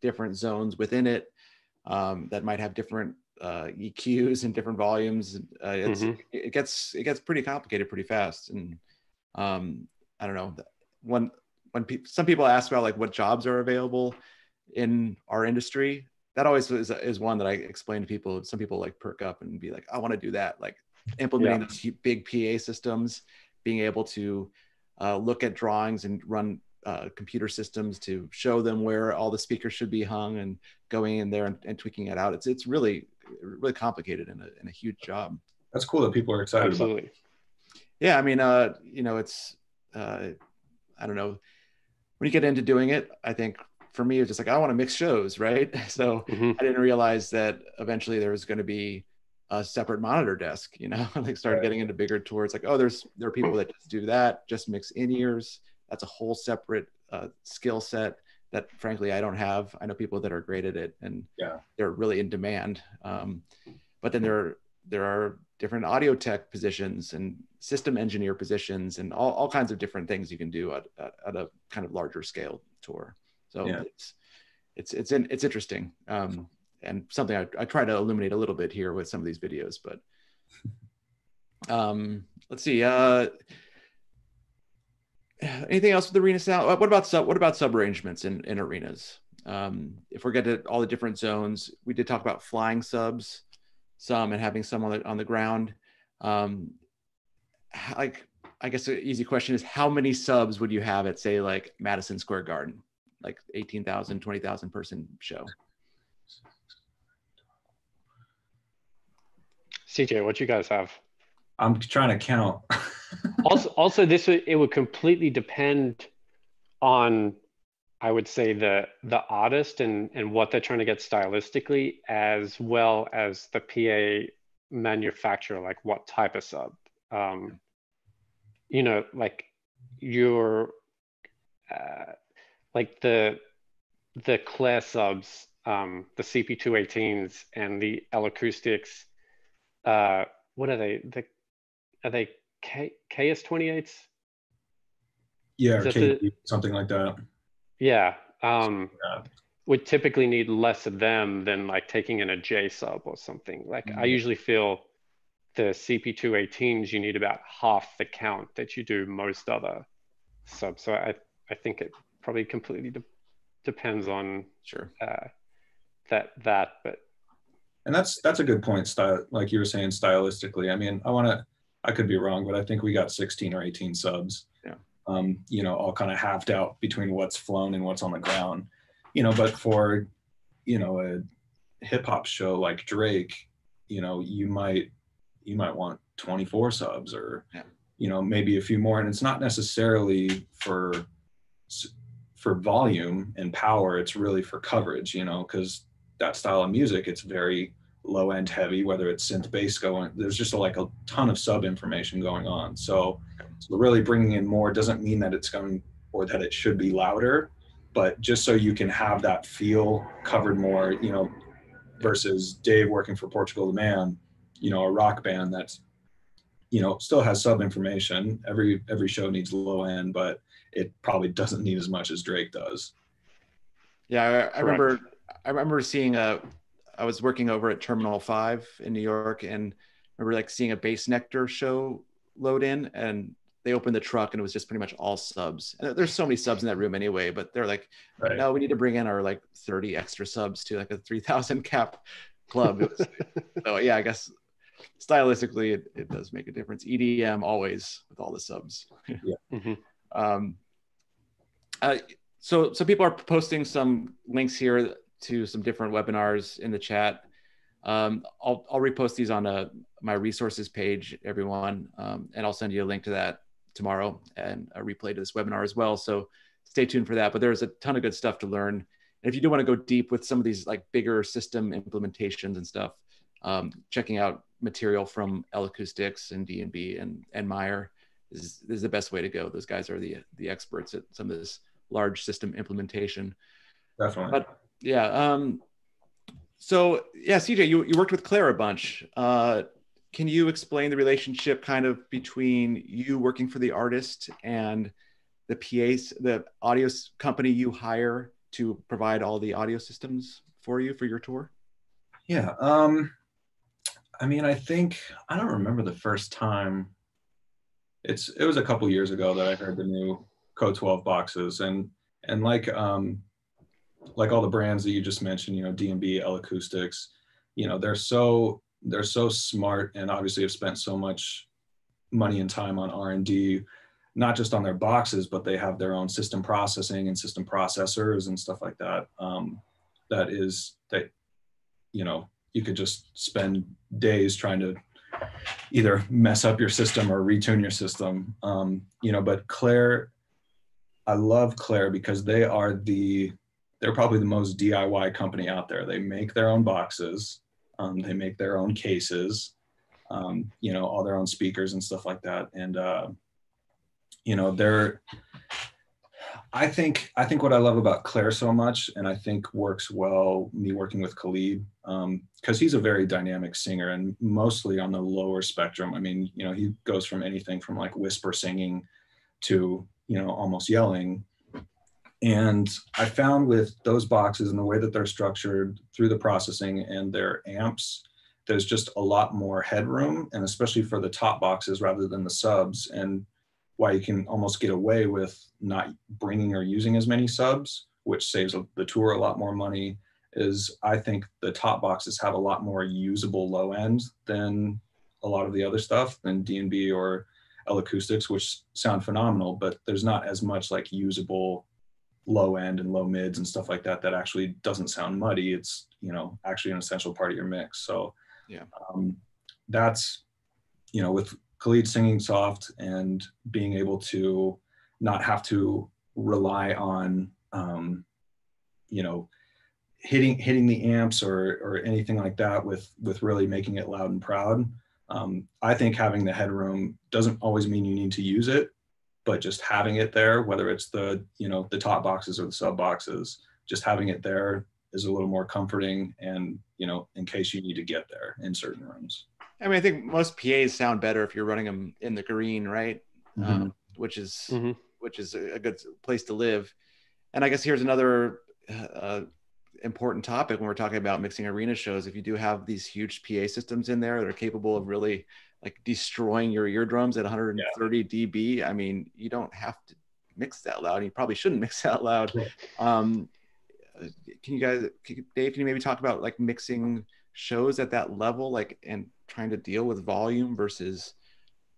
different zones within it that might have different EQs and different volumes. It gets pretty complicated pretty fast. And I don't know, some people ask about like what jobs are available in our industry. That always is one that I explain to people. Some people like perk up and be like, I want to do that. Like implementing those big PA systems, being able to look at drawings and run computer systems to show them where all the speakers should be hung, and going in there and tweaking it out. It's really complicated and a huge job. That's cool that people are excited about it. Yeah, I mean, you know, it's, I don't know, when you get into doing it, I think for me, it's just like, I want to mix shows, right? So I didn't realize that eventually there was going to be a separate monitor desk, you know, like started getting into bigger tours. Like, oh, there are people that just do that, just mix in-ears. That's a whole separate skill set that frankly I don't have. I know people that are great at it and they're really in demand. But then there are different audio tech positions and system engineer positions and all kinds of different things you can do at a kind of larger scale tour. So it's interesting and something I try to illuminate a little bit here with some of these videos. But let's see. Anything else with arena sound? What about sub arrangements in arenas? If we get to all the different zones, we did talk about flying subs, some, and having some on the ground. Like, I guess an easy question is, how many subs would you have at, say, like Madison Square Garden, like 18,000, 20,000 person show? CJ, what you guys have? I'm trying to count. also, it would completely depend on, I would say, the artist and what they're trying to get stylistically, as well as the PA manufacturer, like what type of sub. You know, like your like the Clair subs, the CP218s and the L Acoustics. What are they? Are they KS28s? Yeah, or something like that. Yeah, would typically need less of them than like taking in a J sub or something. Like I usually feel the CP218s, you need about half the count that you do most other subs. So I think it probably completely depends on that. But and that's a good point, style, like you were saying, stylistically. I mean, I could be wrong, but I think we got 16 or 18 subs. Yeah. You know, all kind of halved out between what's flown and what's on the ground. You know, but for, you know, a hip hop show like Drake, you know, you might want 24 subs or, you know, maybe a few more. And it's not necessarily for volume and power. It's really for coverage, you know, because that style of music, it's very low end heavy, whether it's synth bass going, there's just like a ton of sub information going on. So really bringing in more doesn't mean that it's going or that it should be louder, but just so you can have that feel covered more, you know, versus Dave working for Portugal the Man, you know, a rock band that's, you know, still has sub information. Every show needs low end, but it probably doesn't need as much as Drake does. Yeah, I remember seeing I was working over at Terminal 5 in New York, and I remember like seeing a Bass Nectar show load in, and they opened the truck and it was just pretty much all subs. And there's so many subs in that room anyway, but they're like, no, we need to bring in our like 30 extra subs to like a 3,000 cap club. So yeah, I guess stylistically it does make a difference. EDM always with all the subs. So people are posting some links here to some different webinars in the chat. I'll repost these on my resources page, everyone, and I'll send you a link to that tomorrow and a replay to this webinar as well. So stay tuned for that, but there's a ton of good stuff to learn. And if you do want to go deep with some of these like bigger system implementations and stuff, checking out material from L Acoustics and D and B and Meyer is the best way to go. Those guys are the experts at some of this large system implementation. Definitely. But, yeah. So yeah, CJ, you worked with Clair a bunch. Can you explain the relationship kind of between you working for the artist and the PAs, the audio company you hire to provide all the audio systems for you for your tour? Yeah. I mean, I think, I don't remember the first time. It was a couple years ago that I heard the new Code 12 boxes, and like all the brands that you just mentioned, you know, D and B, L Acoustics, you know, they're so smart, and obviously have spent so much money and time on R&D, not just on their boxes, but they have their own system processing and system processors and stuff like that. You know, you could just spend days trying to either mess up your system or retune your system. You know, but Clair, I love Clair because they're probably the most DIY company out there. They make their own boxes. They make their own cases, you know, all their own speakers and stuff like that. And, you know, I think what I love about Clair so much, and I think works well, me working with Khalid, because he's a very dynamic singer and mostly on the lower spectrum. I mean, you know, he goes from anything from like whisper singing to, you know, almost yelling. And I found with those boxes and the way that they're structured through the processing and their amps, there's just a lot more headroom, and especially for the top boxes rather than the subs, and why you can almost get away with not bringing or using as many subs, which saves the tour a lot more money, is I think the top boxes have a lot more usable low end than a lot of the other stuff, than D&B or L Acoustics, which sound phenomenal, but there's not as much like usable low end and low mids and stuff like that that actually doesn't sound muddy. It's, you know, actually an essential part of your mix. So yeah, that's, you know, with Khalid singing soft and being able to not have to rely on, you know, hitting the amps or anything like that with really making it loud and proud. I think having the headroom doesn't always mean you need to use it, but just having it there, whether it's the, you know, the top boxes or the sub boxes, just having it there is a little more comforting, and, you know, in case you need to get there in certain rooms. I mean, I think most PAs sound better if you're running them in the green, right? Mm-hmm. Which is a good place to live. And I guess here's another important topic when we're talking about mixing arena shows. If you do have these huge PA systems in there that are capable of really like destroying your eardrums at 130 dB, I mean, you don't have to mix that loud. You probably shouldn't mix that loud. Yeah. Dave, can you maybe talk about like mixing shows at that level, like, and trying to deal with volume versus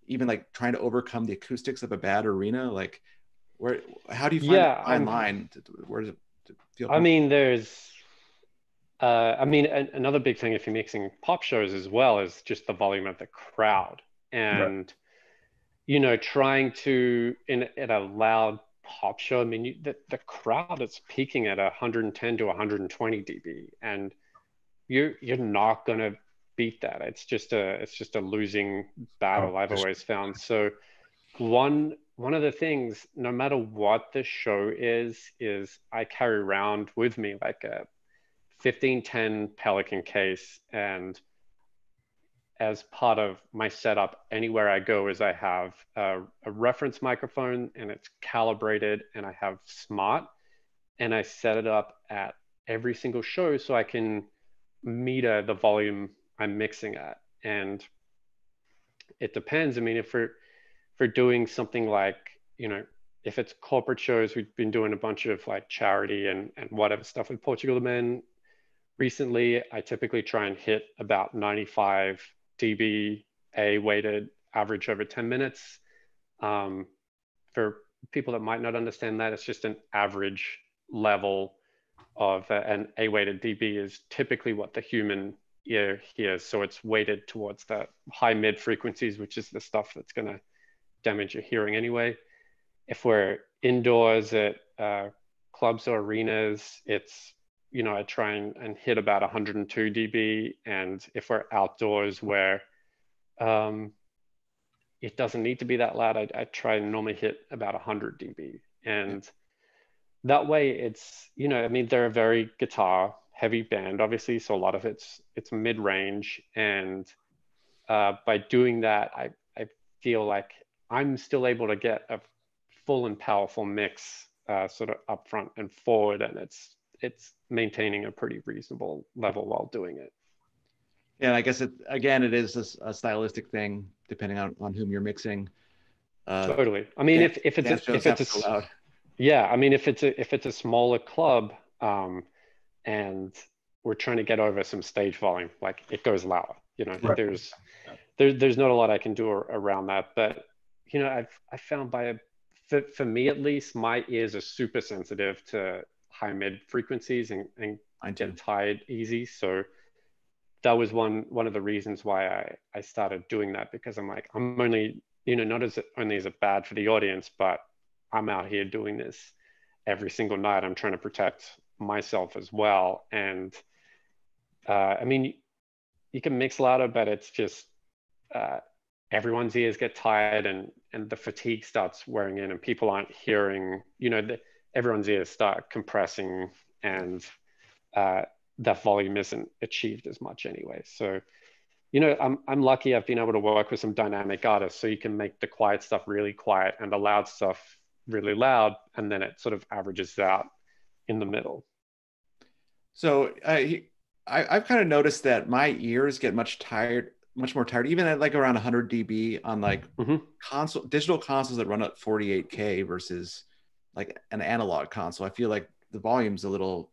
even like trying to overcome the acoustics of a bad arena? Like, where, how do you find fine line? Where does it feel? I mean, there's, another big thing if you're mixing pop shows as well is just the volume of the crowd, and right, you know, trying to at a loud pop show. I mean, the crowd is peaking at 110 to 120 dB, and you're not going to beat that. It's just a losing battle, I've always found. So one of the things, no matter what the show is I carry around with me like a 1510 Pelican case, and as part of my setup anywhere I go is I have a reference microphone, and it's calibrated, and I have Smart, and I set it up at every single show so I can meter the volume I'm mixing at. And it depends. I mean, if we're doing something like, you know, if it's corporate shows, we've been doing a bunch of like charity and whatever stuff with Portugal the Man recently, I typically try and hit about 95 dB a weighted average over 10 minutes. For people that might not understand that, it's just an average level of an A weighted dB is typically what the human ear hears. So it's weighted towards the high mid frequencies, which is the stuff that's going to damage your hearing anyway. If we're indoors at clubs or arenas, it's, you know, I try and hit about 102 dB. And if we're outdoors where it doesn't need to be that loud, I try and normally hit about 100 dB. And that way it's, you know, I mean, they're a very guitar heavy band, obviously. So a lot of it's mid range. And by doing that, I feel like I'm still able to get a full and powerful mix sort of up front and forward. And it's maintaining a pretty reasonable level while doing it. And I guess, it is a stylistic thing, depending on whom you're mixing. Totally. I mean, if it's a smaller club, and we're trying to get over some stage volume, like it goes louder, you know, right. There's not a lot I can do around that, but you know, I found for me at least, my ears are super sensitive to high mid frequencies and get tired easy. So that was one of the reasons why I started doing that, because I'm like, I'm only, you know, not only is it bad for the audience, but I'm out here doing this every single night. I'm trying to protect myself as well. And I mean, you can mix louder, but it's just everyone's ears get tired and the fatigue starts wearing in and people aren't hearing, you know, everyone's ears start compressing and that volume isn't achieved as much anyway. So, you know, I'm lucky I've been able to work with some dynamic artists, so you can make the quiet stuff really quiet and the loud stuff really loud, and then it sort of averages out in the middle. So I've kind of noticed that my ears get much more tired, even at like around 100 dB on like digital consoles that run at 48K versus like an analog console. I feel like the volume's a little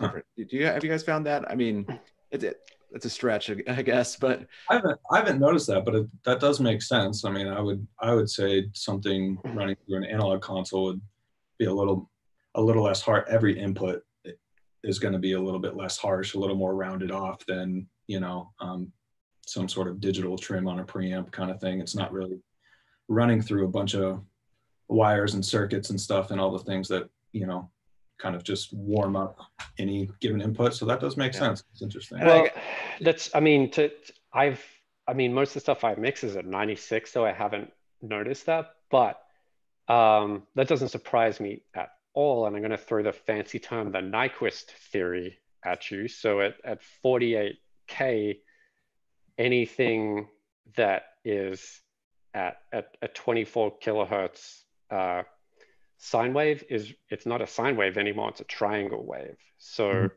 different. Have you guys found that? I mean, it's a stretch, I guess, but I haven't noticed that, but that does make sense. I mean, I would say something running through an analog console would be a little less harsh. Every input is going to be a little bit less harsh, a little more rounded off than, you know, some sort of digital trim on a preamp kind of thing. It's not really running through a bunch of wires and circuits and stuff and all the things that, you know, kind of just warm up any given input. So that does make sense. It's interesting. Well, most of the stuff I mix is at 96, so I haven't noticed that, but that doesn't surprise me at all. And I'm going to throw the fancy term, the Nyquist theory, at you. So at 48K, anything that is at 24 kilohertz sine wave it's not a sine wave anymore, it's a triangle wave. So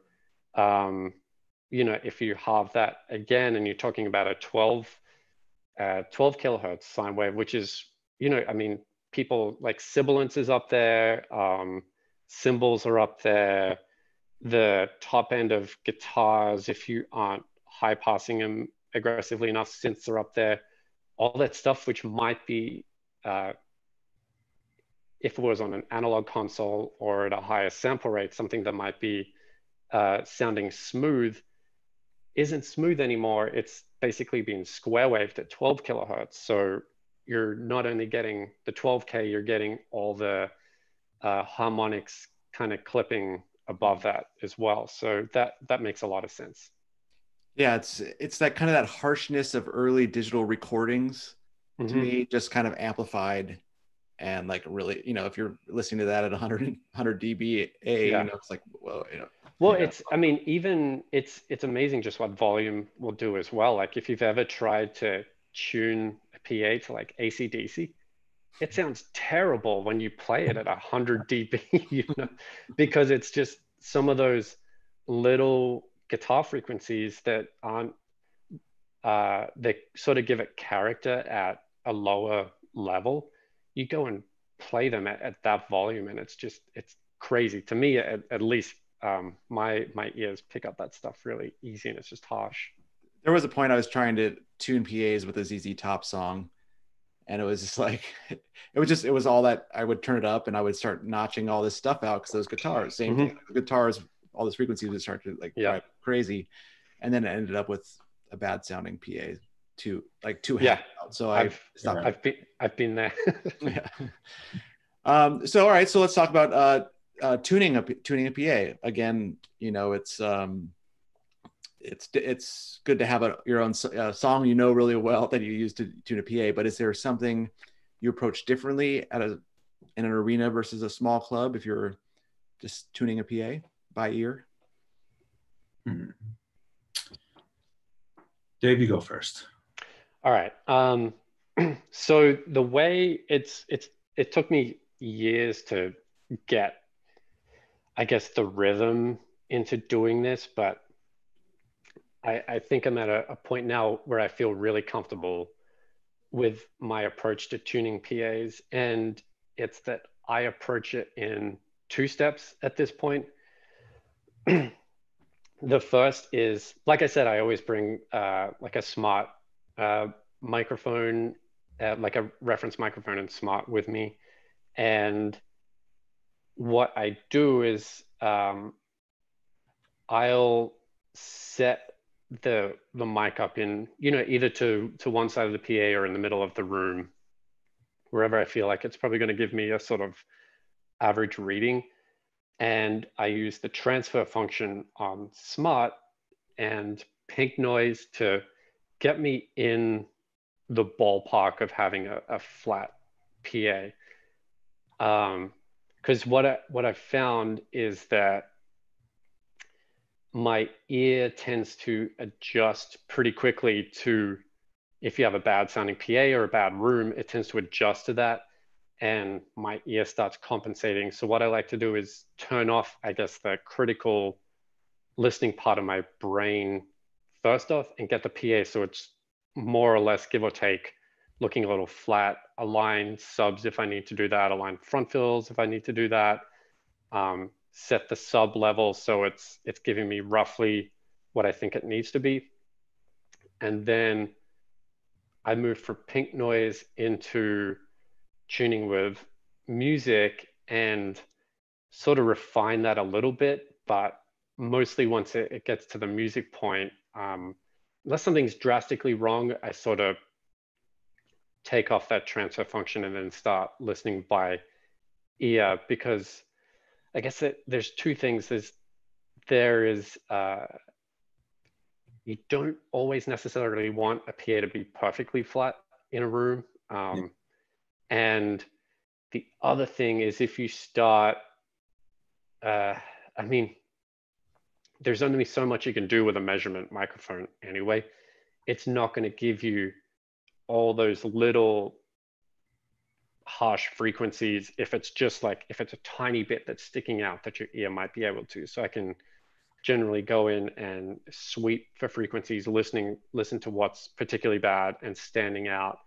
you know, if you halve that again and you're talking about a 12 kilohertz sine wave, which is, you know, I mean, people like sibilance is up there, cymbals are up there, the top end of guitars, if you aren't high passing them aggressively enough, synths are up there, all that stuff which might be if it was on an analog console or at a higher sample rate, something that might be sounding smooth isn't smooth anymore. It's basically being square waved at 12 kilohertz. So you're not only getting the 12K, you're getting all the harmonics kind of clipping above that as well. So that makes a lot of sense. Yeah, it's that kind of that harshness of early digital recordings to me, just kind of amplified. And like, really, you know, if you're listening to that at 100 dBA, you know, it's like, well, you know. Well, it's, I mean, even it's amazing just what volume will do as well. Like if you've ever tried to tune a PA to like AC DC, it sounds terrible when you play it at 100 dB, you know, because it's just some of those little guitar frequencies that aren't, they sort of give it character at a lower level. You go and play them at that volume, and it's crazy to me. At least my ears pick up that stuff really easy, and it's just harsh. There was a point I was trying to tune PAs with a ZZ Top song, and it was just like, it was all that. I would turn it up and I would start notching all this stuff out, because those guitars, same thing, the guitars, all this frequencies would start to like drive crazy, and then it ended up with a bad sounding PA. Too yeah. Out. So I've stopped. I've been there. Yeah. So all right. So let's talk about tuning a PA again. You know, it's good to have your own song you know really well that you use to tune a PA. But is there something you approach differently at in an arena versus a small club if you're just tuning a PA by ear? Dave, you go first. All right. So the way it took me years to get, I guess, the rhythm into doing this, but I think I'm at a point now where I feel really comfortable with my approach to tuning PAs. And it's that I approach it in two steps at this point. The first is, like I said, I always bring like a smart microphone, like a reference microphone and smart with me. And what I do is I'll set the mic up in, you know, either to one side of the PA or in the middle of the room, wherever I feel like it's probably going to give me a sort of average reading. And I use the transfer function on smart and pink noise to get me in the ballpark of having a flat PA. Because what I found is that my ear tends to adjust pretty quickly to, if you have a bad sounding PA or a bad room, it tends to adjust to that. And my ear starts compensating. So what I like to do is turn off, I guess, the critical listening part of my brain first off and get the PA. So it's more or less, give or take, looking a little flat, align subs if I need to do that, align front fills if I need to do that, set the sub level so it's giving me roughly what I think it needs to be. And then I move from pink noise into tuning with music and sort of refine that a little bit, but mostly once it gets to the music point, unless something's drastically wrong, I sort of take off that transfer function and then start listening by ear, because I guess there's two things. There is you don't always necessarily want a PA to be perfectly flat in a room. Yeah. And the other thing is, if you start, I mean, there's only so much you can do with a measurement microphone anyway. It's not going to give you all those little harsh frequencies if it's just like, if it's a tiny bit that's sticking out that your ear might be able to. So I can generally go in and sweep for frequencies, listen to what's particularly bad and standing out,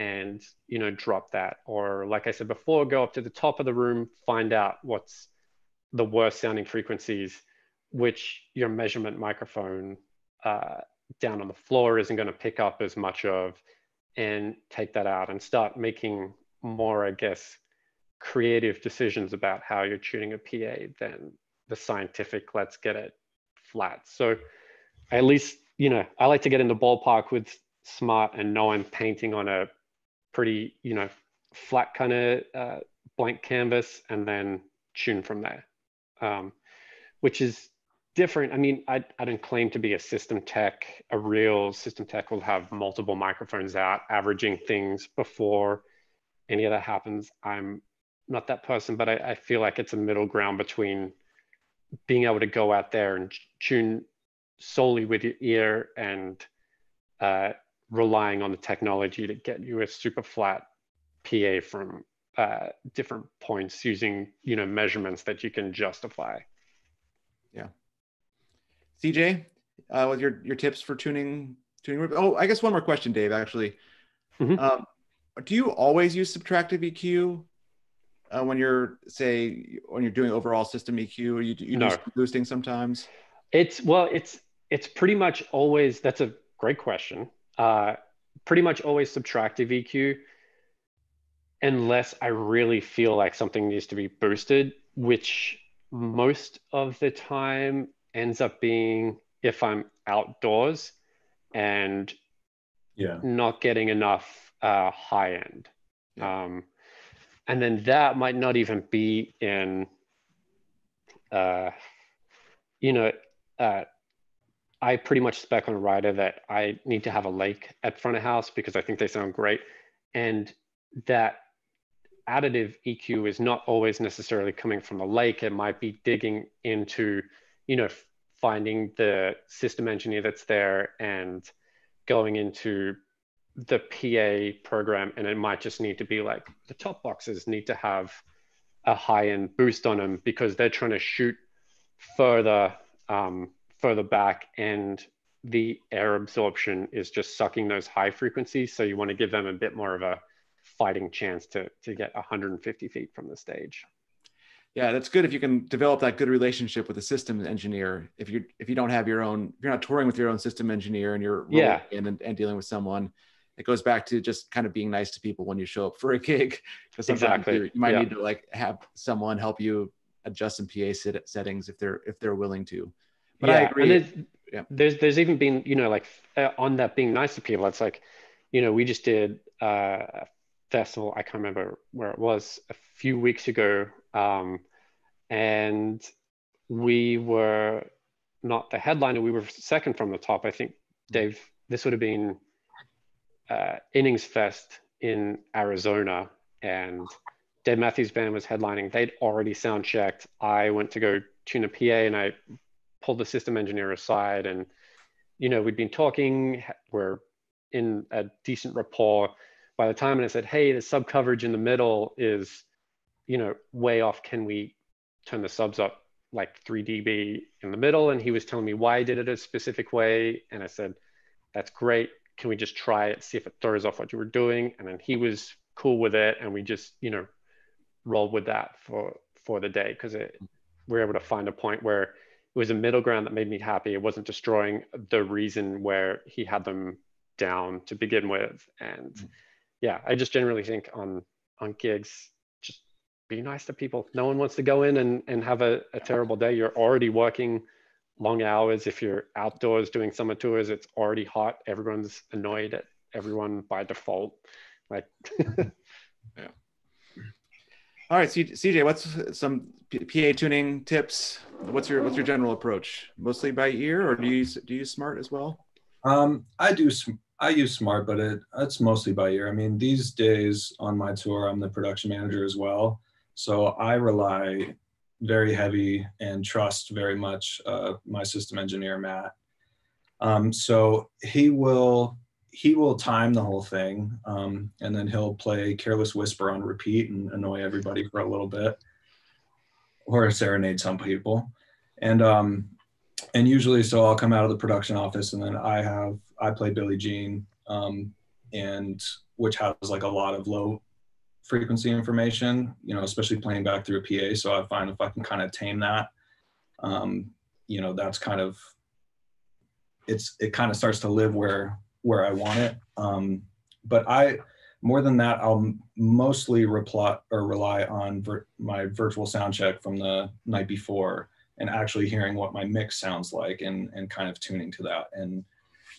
and, you know, drop that. Or like I said before, go up to the top of the room, find out what's the worst sounding frequencies, which your measurement microphone down on the floor isn't going to pick up as much of, and take that out and start making more, I guess, creative decisions about how you're tuning a PA than the scientific, let's get it flat. So at least, you know, I like to get in the ballpark with smart and know I'm painting on a pretty, you know, flat kind of blank canvas, and then tune from there, which is different. I mean, I don't claim to be a system tech. A real system tech will have multiple microphones out, averaging things before any of that happens. I'm not that person, but I feel like it's a middle ground between being able to go out there and tune solely with your ear and relying on the technology to get you a super flat PA from different points using, you know, measurements that you can justify. Yeah. CJ, with your tips for tuning. Oh, I guess one more question, Dave, actually. Mm-hmm. Do you always use subtractive EQ when you're doing overall system EQ, or you do boosting sometimes? It's pretty much always, that's a great question. Pretty much always subtractive EQ, unless I really feel like something needs to be boosted, which most of the time ends up being if I'm outdoors and not getting enough high end. Yeah. And then that might not even be in, I pretty much spec on a rider that I need to have a Lake at front of house because I think they sound great. And that additive EQ is not always necessarily coming from the Lake. It might be digging into, you know, finding the system engineer that's there and going into the PA program. And it might just need to be like the top boxes need to have a high-end boost on them because they're trying to shoot further back, and the air absorption is just sucking those high frequencies. So you want to give them a bit more of a fighting chance to get 150 feet from the stage. Yeah, that's good if you can develop that good relationship with a system engineer. If you don't have your own, if you're not touring with your own system engineer and you're rolling in and dealing with someone, it goes back to just kind of being nice to people when you show up for a gig. Because sometimes you might need to like have someone help you adjust some PA settings if they're willing to. But I agree. And there's even been, you know, like on that being nice to people, it's like, you know, we just did a festival, I can't remember where it was, a few weeks ago, and we were not the headliner, we were second from the top. I think, Dave, this would have been Innings Fest in Arizona, and Dave Matthews Band was headlining. They'd already sound checked. I went to go tune a PA and I pulled the system engineer aside, and, you know, we'd been talking, we're in a decent rapport by the time, and I said, hey, the sub coverage in the middle is, you know, way off. Can we turn the subs up like 3 dB in the middle? And he was telling me why I did it a specific way. And I said, that's great. Can we just try it, see if it throws off what you were doing? And then he was cool with it. And we just, you know, rolled with that for the day, because we were able to find a point where it was a middle ground that made me happy. It wasn't destroying the reason where he had them down to begin with. And yeah, I just generally think on gigs, just be nice to people. No one wants to go in and have a terrible day. You're already working long hours. If you're outdoors doing summer tours, it's already hot. Everyone's annoyed at everyone by default. Like, yeah. All right, CJ, what's some PA tuning tips? What's your general approach? Mostly by ear, or do you use smart as well? I use smart, but it's mostly by ear. I mean, these days on my tour, I'm the production manager as well, so I rely very heavy and trust very much my system engineer, Matt. So he will time the whole thing, and then he'll play Careless Whisper on repeat and annoy everybody for a little bit, or serenade some people. And usually, so I'll come out of the production office, and then I play Billie Jean, and which has like a lot of low frequency information, you know, especially playing back through a PA. So I find if I can kind of tame that, you know, that's kind of, it kind of starts to live where I want it. But more than that, I'll mostly rely on my virtual sound check from the night before, and actually hearing what my mix sounds like and kind of tuning to that. And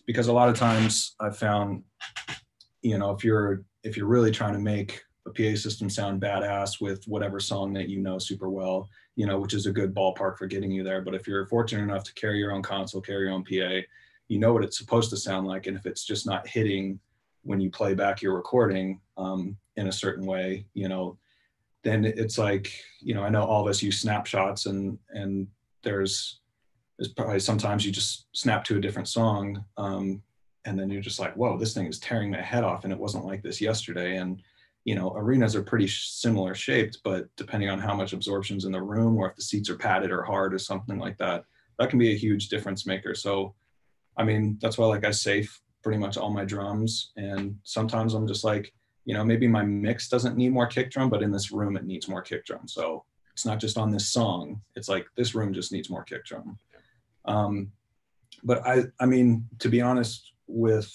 because a lot of times I've found, you know, if you're really trying to make a PA system sound badass with whatever song that you know super well, you know, which is a good ballpark for getting you there. But if you're fortunate enough to carry your own console, carry your own PA, you know what it's supposed to sound like. And if it's just not hitting when you play back your recording in a certain way, you know, then it's like, you know, I know all of us use snapshots, and there's probably sometimes you just snap to a different song, and then you're just like, whoa, this thing is tearing my head off, and it wasn't like this yesterday. And, you know, arenas are pretty similar shaped, but depending on how much absorption's in the room, or if the seats are padded or hard or something like that, that can be a huge difference maker. So, I mean, that's why, like, I safe pretty much all my drums, and sometimes I'm just like, you know, maybe my mix doesn't need more kick drum, but in this room it needs more kick drum. So it's not just on this song, it's like this room just needs more kick drum. But I mean, to be honest, with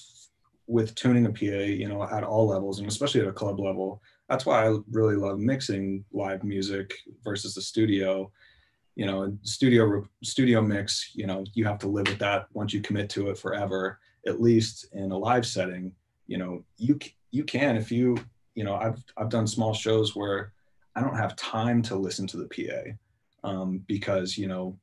tuning a PA, you know, at all levels, and especially at a club level, that's why I really love mixing live music versus the studio. You know, studio mix, you know, you have to live with that once you commit to it forever. At least in a live setting, you know, you can, if you, you know, I've done small shows where I don't have time to listen to the PA, because, you know,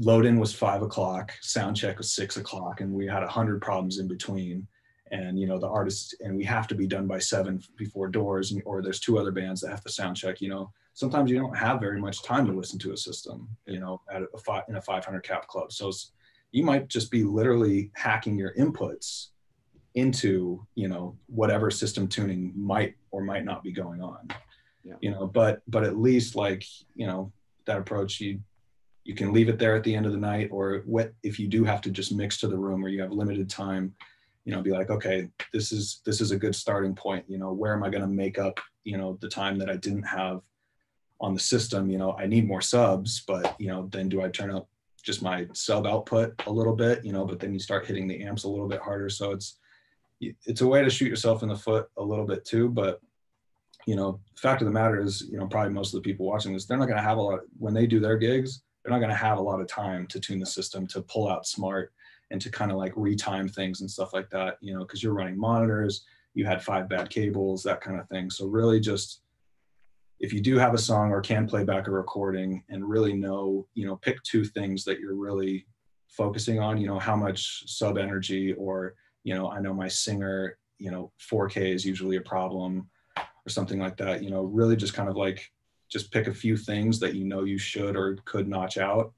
load in was 5 o'clock, sound check was 6 o'clock, and we had 100 problems in between. And, you know, the artists, and we have to be done by 7 before doors, or there's 2 other bands that have to sound check. You know, sometimes you don't have very much time to listen to a system, you know, at in a 500 cap club. So you might just be literally hacking your inputs into, you know, whatever system tuning might or might not be going on. Yeah. You know, but at least, like, you know, that approach, you You can leave it there at the end of the night, or what if you do have to just mix to the room or you have limited time, you know, be like, okay, this is a good starting point. You know, where am I going to make up, you know, the time that I didn't have on the system? You know, I need more subs, but, you know, then do I turn up just my sub output a little bit, you know, but then you start hitting the amps a little bit harder. So it's a way to shoot yourself in the foot a little bit too. But, you know, the fact of the matter is, you know, probably most of the people watching this, they're not going to have a lot, when they do their gigs, they're not going to have a lot of time to tune the system, to pull out smart and to kind of like retime things and stuff like that, you know, because you're running monitors, you had 5 bad cables, that kind of thing. So really just, if you do have a song or can play back a recording and really know, you know, pick 2 things that you're really focusing on, you know, how much sub energy, or, you know, I know my singer, you know, 4K is usually a problem or something like that, you know, really just kind of like, just pick a few things that you know you should or could notch out,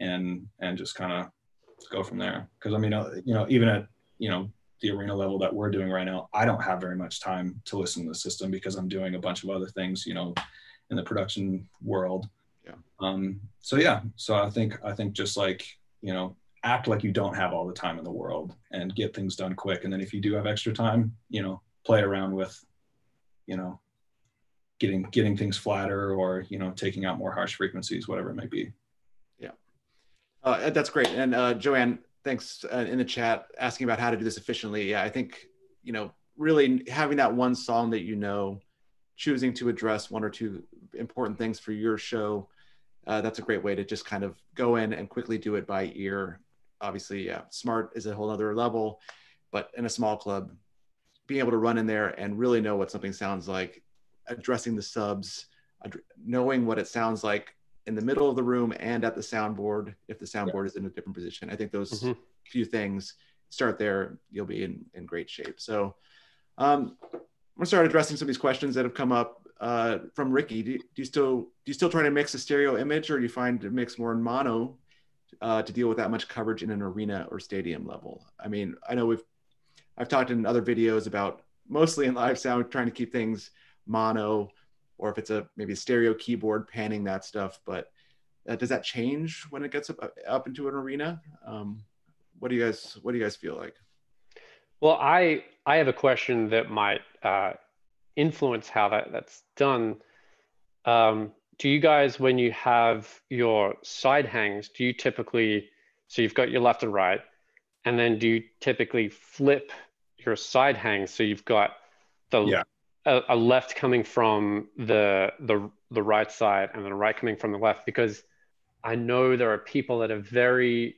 and just kind of go from there. Because I mean, you know, even at, you know, the arena level that we're doing right now, I don't have very much time to listen to the system because I'm doing a bunch of other things, you know, in the production world. Yeah. So I think just like, you know, act like you don't have all the time in the world and get things done quick. And then if you do have extra time, you know, play around with, you know, getting things flatter, or, you know, taking out more harsh frequencies, whatever it may be. Yeah, that's great. And Joanne, thanks in the chat, asking about how to do this efficiently. Yeah, I think, you know, really having that one song that you know, choosing to address 1 or 2 important things for your show, that's a great way to just kind of go in and quickly do it by ear. Obviously, yeah, smart is a whole other level, but in a small club, being able to run in there and really know what something sounds like, addressing the subs, knowing what it sounds like in the middle of the room and at the soundboard, if the soundboard is in a different position. I think those few things, start there, you'll be in great shape. So I'm gonna start addressing some of these questions that have come up from Ricky. Do you still try to mix a stereo image, or do you find to mix more in mono to deal with that much coverage in an arena or stadium level? I mean, I know I've talked in other videos about, mostly in live sound, trying to keep things mono, or if it's maybe a stereo keyboard, panning that stuff. But does that change when it gets up into an arena? What do you guys feel like? Well, I have a question that might influence how that's done. Do you guys, when you have your side hangs, do you typically, so you've got your left and right, and then do you typically flip your side hangs so you've got the a left coming from the right side and the right coming from the left? Because I know there are people that are very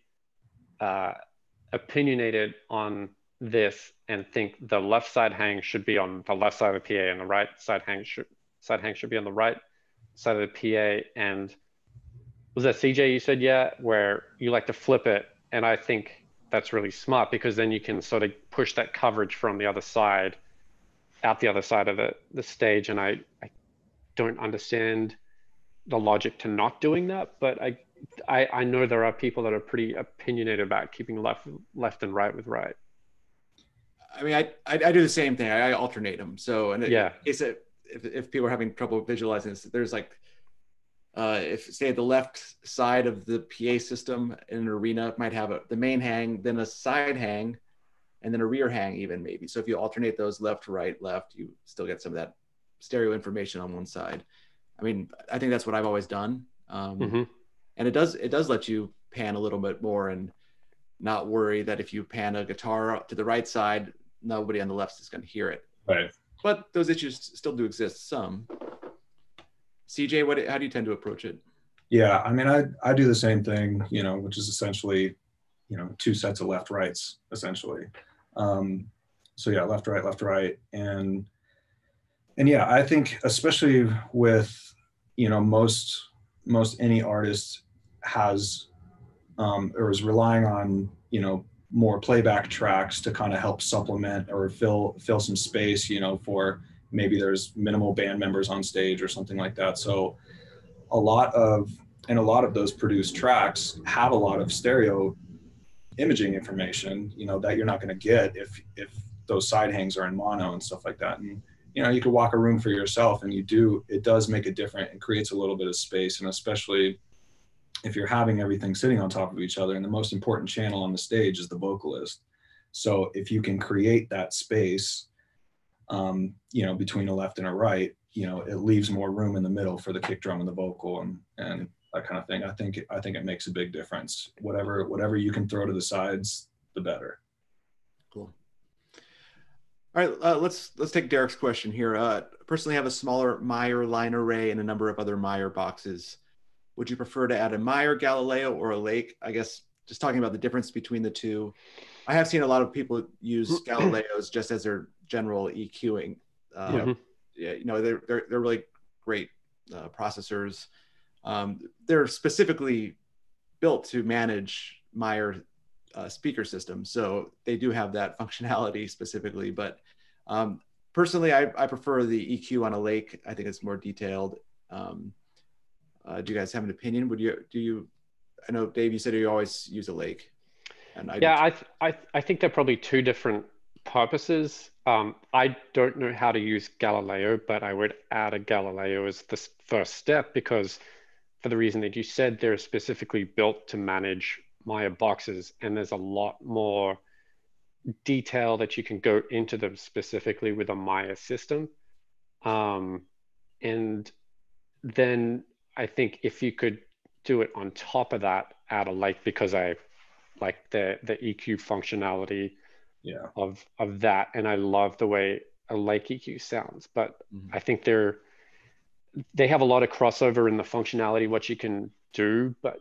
opinionated on this and think the left side hang should be on the left side of the PA and the right side hang should be on the right side of the PA. And was that CJ you said, yeah, where you like to flip it? And I think that's really smart, because then you can sort of push that coverage from the other side out the other side of the stage. And I don't understand the logic to not doing that, but I know there are people that are pretty opinionated about keeping left and right with right. I mean, I do the same thing. I alternate them. So, and if people are having trouble visualizing this, there's like, if say the left side of the PA system in an arena might have the main hang, then a side hang, and then a rear hang even maybe. So if you alternate those left to right, left, you still get some of that stereo information on one side. I mean, I think that's what I've always done. And it does let you pan a little bit more and not worry that if you pan a guitar to the right side, nobody on the left is going to hear it. Right. But those issues still do exist some. CJ, how do you tend to approach it? Yeah, I mean, I do the same thing, you know, which is essentially, you know, 2 sets of left rights essentially. So yeah, left, right. And yeah, I think especially with, you know, most any artist has, or is relying on, you know, more playback tracks to kind of help supplement or fill some space, you know, for maybe there's minimal band members on stage or something like that. So a lot of those produced tracks have a lot of stereo imaging information, you know, that you're not going to get if those side hangs are in mono and stuff like that. And, you know, you could walk a room for yourself, and it does make a difference and creates a little bit of space. And especially, if you're having everything sitting on top of each other, and the most important channel on the stage is the vocalist. So if you can create that space, you know, between a left and a right, you know, it leaves more room in the middle for the kick drum and the vocal and that kind of thing. I think it makes a big difference. Whatever you can throw to the sides, the better. Cool. All right, let's take Derek's question here. Personally, I have a smaller Meyer line array and a number of other Meyer boxes. Would you prefer to add a Meyer Galileo or a Lake? I guess just talking about the difference between the two. I have seen a lot of people use Galileos just as their general EQing. Yeah, you know, they're really great processors. They're specifically built to manage Meyer speaker systems, so they do have that functionality specifically. But personally, I prefer the EQ on a Lake. I think it's more detailed. Do you guys have an opinion? I know, Dave, you said you always use a Lake. And I think they're probably two different purposes. I don't know how to use Galileo, but I would add a Galileo as the first step, because for the reason that you said, they're specifically built to manage Meyer boxes, and there's a lot more detail that you can go into them specifically with a Meyer system. And then I think if you could do it on top of that, add a Lake, because I like the EQ functionality of that, and I love the way a Lake EQ sounds. But I think they have a lot of crossover in the functionality, what you can do, but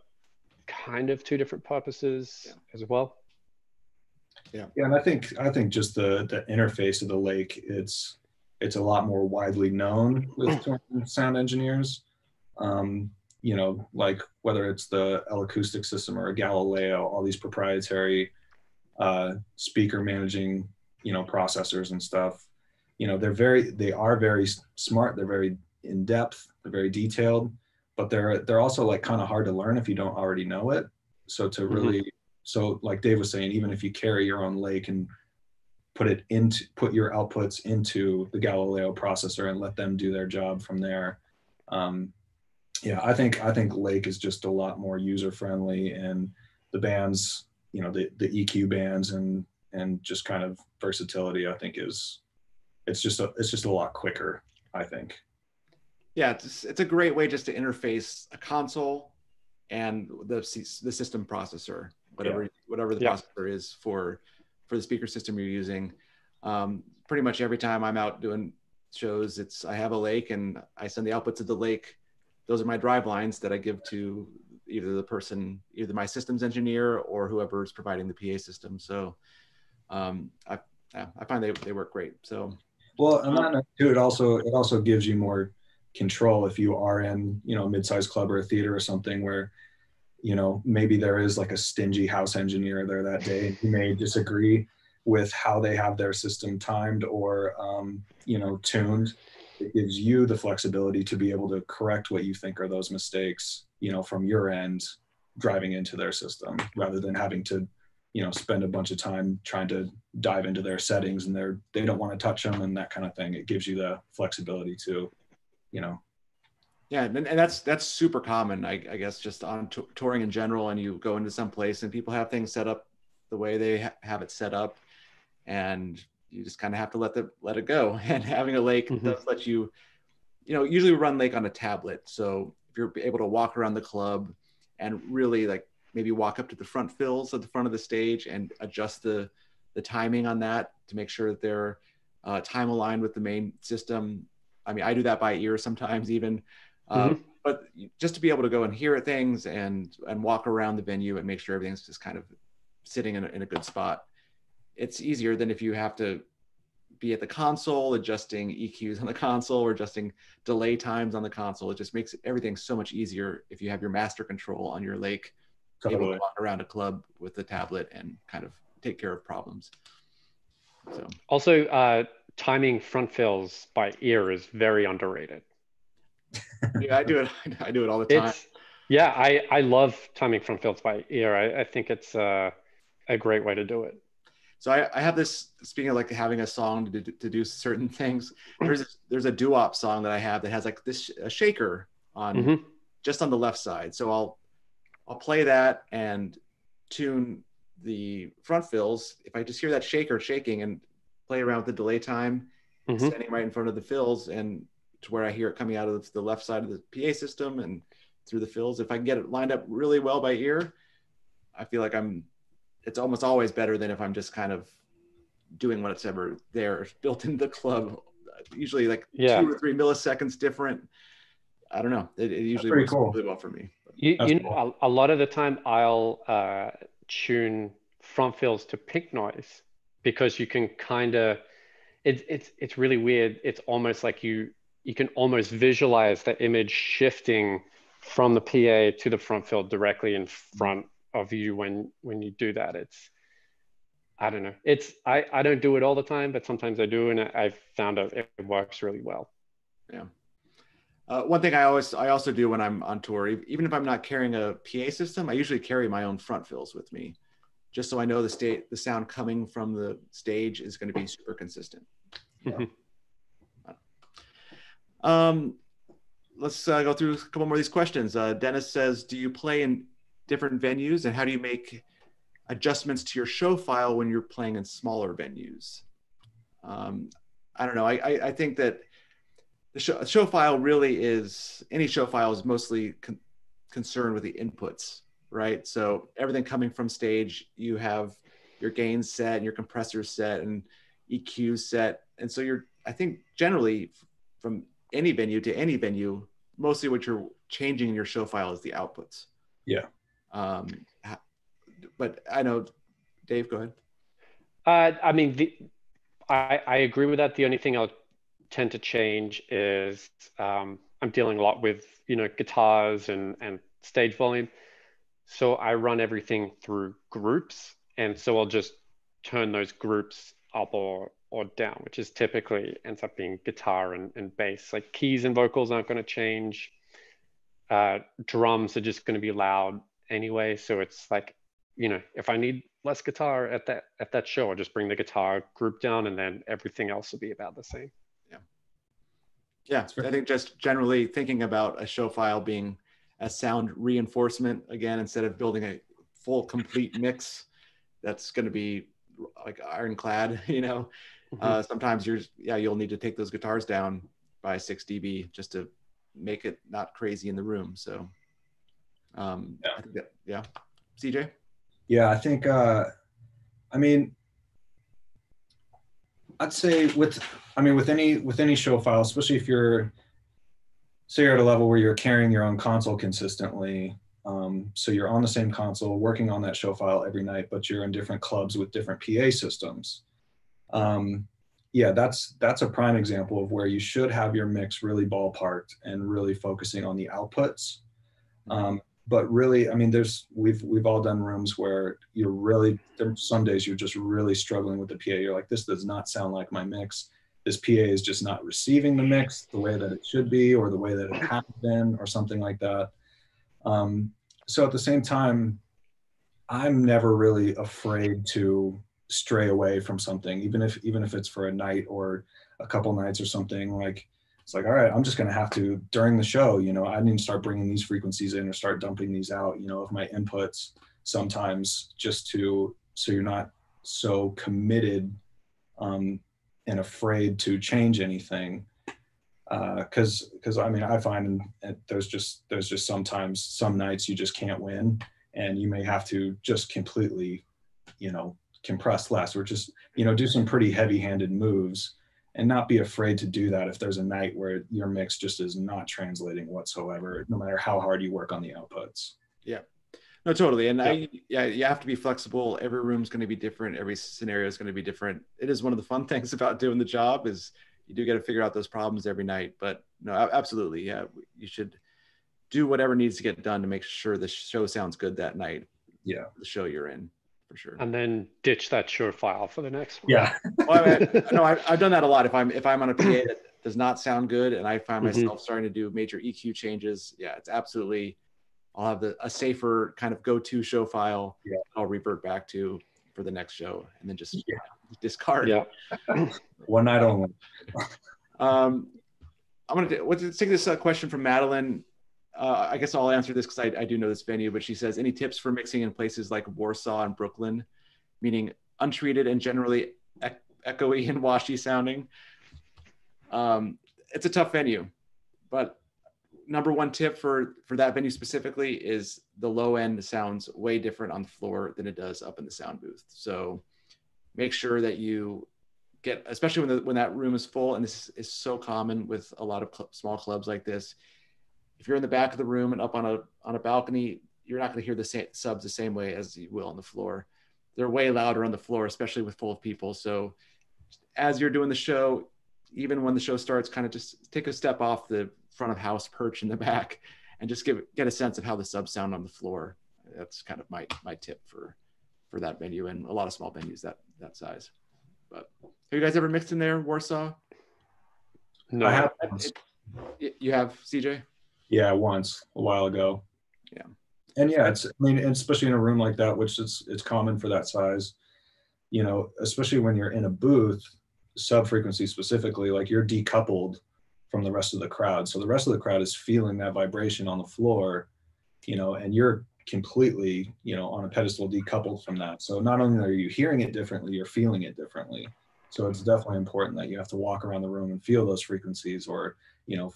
kind of two different purposes as well. Yeah, and I think just the interface of the Lake, it's a lot more widely known with sound engineers. You know, like whether it's the L Acoustics system or a Galileo, all these proprietary speaker managing, you know, processors and stuff. You know, they are very smart. They're very in depth. They're very detailed, but they're also like kind of hard to learn if you don't already know it. So to really, so like Dave was saying, even if you carry your own Lake and put your outputs into the Galileo processor and let them do their job from there. Yeah, I think Lake is just a lot more user friendly, and the bands, you know, the EQ bands and just kind of versatility, I think it's just a lot quicker, I think. Yeah, it's a great way just to interface a console and the system processor, whatever the processor is for the speaker system you're using. Pretty much every time I'm out doing shows, I have a Lake and I send the outputs of the Lake. Those are my drive lines that I give to either my systems engineer or whoever is providing the PA system. So I find they work great. So well, and that too, it also gives you more control if you are in, you know, a mid-sized club or a theater or something where, you know, maybe there is like a stingy house engineer there that day who may disagree with how they have their system timed or you know, tuned. It gives you the flexibility to be able to correct what you think are those mistakes, you know, from your end driving into their system, rather than having to, you know, spend a bunch of time trying to dive into their settings and they don't want to touch them and that kind of thing. It gives you the flexibility to, you know. Yeah, and that's super common, I guess, just on touring in general, and you go into some place and people have things set up the way they have it set up, and you just kind of have to let it go. And having a Lake does let you, you know, usually we run Lake on a tablet. So if you're able to walk around the club and really like maybe walk up to the front fills at the front of the stage and adjust the timing on that to make sure that they're time aligned with the main system. I mean, I do that by ear sometimes even, but just to be able to go and hear things and walk around the venue and make sure everything's just kind of sitting in a good spot. It's easier than if you have to be at the console, adjusting EQs on the console or adjusting delay times on the console. It just makes everything so much easier if you have your master control on your Lake, able to walk around a club with the tablet and kind of take care of problems. So. Also, timing front fills by ear is very underrated. Yeah, I do it all the time. Yeah, I love timing front fills by ear. I think it's a great way to do it. So I have this, speaking of like having a song to do certain things, there's a doo-wop song that I have that has like a shaker on just on the left side. So I'll I'll play that and tune the front fills. If I just hear that shaker shaking and play around with the delay time, mm-hmm. standing right in front of the fills, and to where I hear it coming out of the left side of the PA system and through the fills. If I can get it lined up really well by ear, I feel like it's almost always better than if I'm just kind of doing what's ever there built in the club. Usually like 2 or 3 milliseconds different. I don't know. It usually works really well for me. You know, a lot of the time I'll tune front fills to pink noise, because you can kind of, it's really weird. It's almost like you can almost visualize that image shifting from the PA to the front fill directly in front of you when you do that. I don't know. I don't do it all the time, but sometimes I do, and I've found out it works really well. Yeah. One thing I also do when I'm on tour, even if I'm not carrying a PA system, I usually carry my own front fills with me, just so I know the sound coming from the stage is going to be super consistent. So, let's go through a couple more of these questions. Dennis says, do you play in different venues, and how do you make adjustments to your show file when you're playing in smaller venues? I don't know. I think that the show file really is, any show file is mostly concerned with the inputs, right? So everything coming from stage, you have your gain set and your compressor set and EQ set. And so I think generally from any venue to any venue, mostly what you're changing in your show file is the outputs. Yeah. But I know, Dave, go ahead. I mean, I agree with that. The only thing I'll tend to change is I'm dealing a lot with, guitars and stage volume. So I run everything through groups. And so I'll just turn those groups up or down, which is typically ends up being guitar and bass. Like keys and vocals aren't going to change. Drums are just going to be loud anyway. So it's like, if I need less guitar at that show, I'll just bring the guitar group down, and then everything else will be about the same. Yeah, I think just generally thinking about a show file being a sound reinforcement, again, instead of building a full complete mix that's going to be like ironclad, Mm-hmm. Sometimes you'll need to take those guitars down by 6 dB just to make it not crazy in the room. So, I think that, CJ? Yeah, I think, I'd say with any show file, especially if you're at a level where you're carrying your own console consistently, so you're on the same console working on that show file every night, but you're in different clubs with different PA systems. That's a prime example of where you should have your mix really ballparked and really focusing on the outputs. But really, we've all done rooms where some days you're just really struggling with the PA. You're like, this does not sound like my mix. This PA is just not receiving the mix the way that it should be, or the way that it has been, or something like that. So at the same time, I'm never really afraid to stray away from something, even if it's for a night or a couple nights or something. Like, it's like, all right, I'm just going to have to, during the show, I need to start bringing these frequencies in or start dumping these out, of my inputs sometimes, so you're not so committed and afraid to change anything. Because I find there's just sometimes some nights you just can't win, and you may have to just completely, compress less, or just, do some pretty heavy-handed moves, and not be afraid to do that if there's a night where your mix just is not translating whatsoever, no matter how hard you work on the outputs. Yeah, no, totally. And you have to be flexible. Every room's going to be different. Every scenario is going to be different. It is one of the fun things about doing the job, is you do get to figure out those problems every night. But no, absolutely. Yeah, you should do whatever needs to get done to make sure the show sounds good that night. Yeah, the show you're in. For sure. And then ditch that show file for the next one. Yeah. Well, I've done that a lot. If I'm on a PA that does not sound good, and I find myself starting to do major EQ changes, yeah, it's absolutely, I'll have a safer kind of go-to show file. Yeah. I'll revert back to for the next show, and then just discard. Yeah. One night only. I'm gonna take this question from Madeline. I guess I'll answer this because I do know this venue, but she says, any tips for mixing in places like Warsaw and Brooklyn, meaning untreated and generally echoey and washy sounding? It's a tough venue, but number one tip for that venue specifically is the low end sounds way different on the floor than it does up in the sound booth. So make sure that you get, especially when that room is full, and this is so common with a lot of small clubs like this, if you're in the back of the room and up on a balcony, you're not gonna hear the subs the same way as you will on the floor. They're way louder on the floor, especially with full of people. So as you're doing the show, even when the show starts, kind of just take a step off the front of house perch in the back and just get a sense of how the subs sound on the floor. That's kind of my tip for that venue and a lot of small venues that size. But have you guys ever mixed in there, Warsaw? No, I have. You have, CJ? Yeah, once a while ago. Yeah, and yeah, it's, I mean, especially in a room like that, which it's common for that size, you know, especially when you're in a booth, sub frequency specifically, like you're decoupled from the rest of the crowd, so the rest of the crowd is feeling that vibration on the floor, you know, and you're completely, you know, on a pedestal, decoupled from that. So not only are you hearing it differently, you're feeling it differently. So it's definitely important that you have to walk around the room and feel those frequencies, or, you know,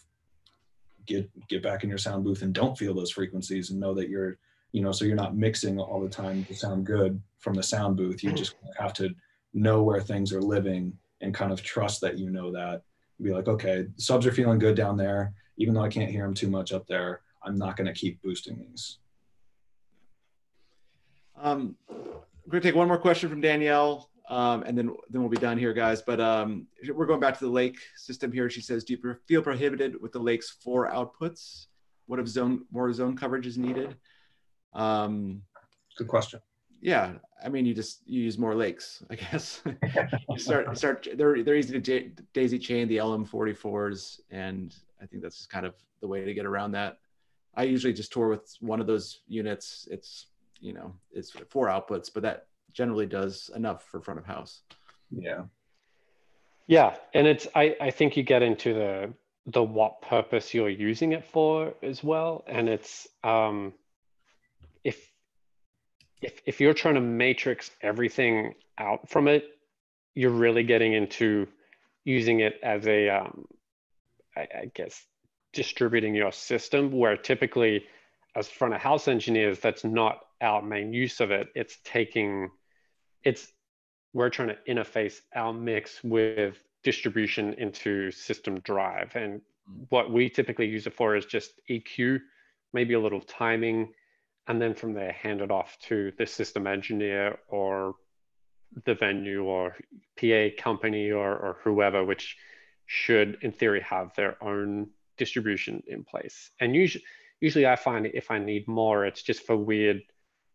get back in your sound booth and don't feel those frequencies and know that you're, you know, so you're not mixing all the time to sound good from the sound booth. You just have to know where things are living and kind of trust that you know that. Be like, okay, subs are feeling good down there, even though I can't hear them too much up there, I'm not going to keep boosting these. We're going to take one more question from Danielle, and then we'll be done here, guys. But we're going back to the Lake system here. She says, do you feel prohibited with the Lake's 4 outputs? What if more zone coverage is needed? Good question. Yeah, I mean, you use more Lakes, I guess. You start. They're easy to daisy chain the LM44s, and I think that's just kind of the way to get around that. I usually just tour with one of those units. It's, you know, it's 4 outputs, but that generally does enough for front of house. Yeah. Yeah, and it's I think you get into the what purpose you're using it for as well, and it's if you're trying to matrix everything out from it, you're really getting into using it as a I guess distributing your system, where typically as front of house engineers, that's not our main use of it. We're trying to interface our mix with distribution into system drive. And what we typically use it for is just EQ, maybe a little timing, and then from there hand it off to the system engineer or the venue or PA company or whoever, which should in theory have their own distribution in place. And usually I find if I need more, it's just for weird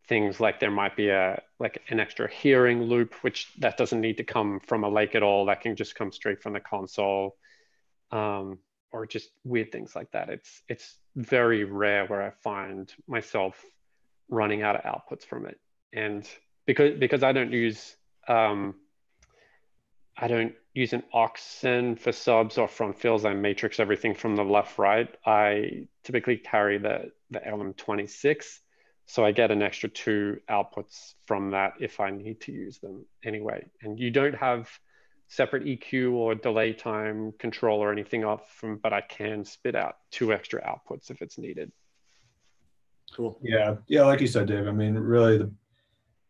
things, like there might be an extra hearing loop, which that doesn't need to come from a Lake at all. That can just come straight from the console, or just weird things like that. It's very rare where I find myself running out of outputs from it. And because I don't use an aux send for subs or from fills, I matrix everything from the left, right. I typically carry the LM26. So I get an extra 2 outputs from that if I need to use them anyway. And you don't have separate EQ or delay time control or anything but I can spit out 2 extra outputs if it's needed. Cool. Yeah, like you said, Dave, I mean, really,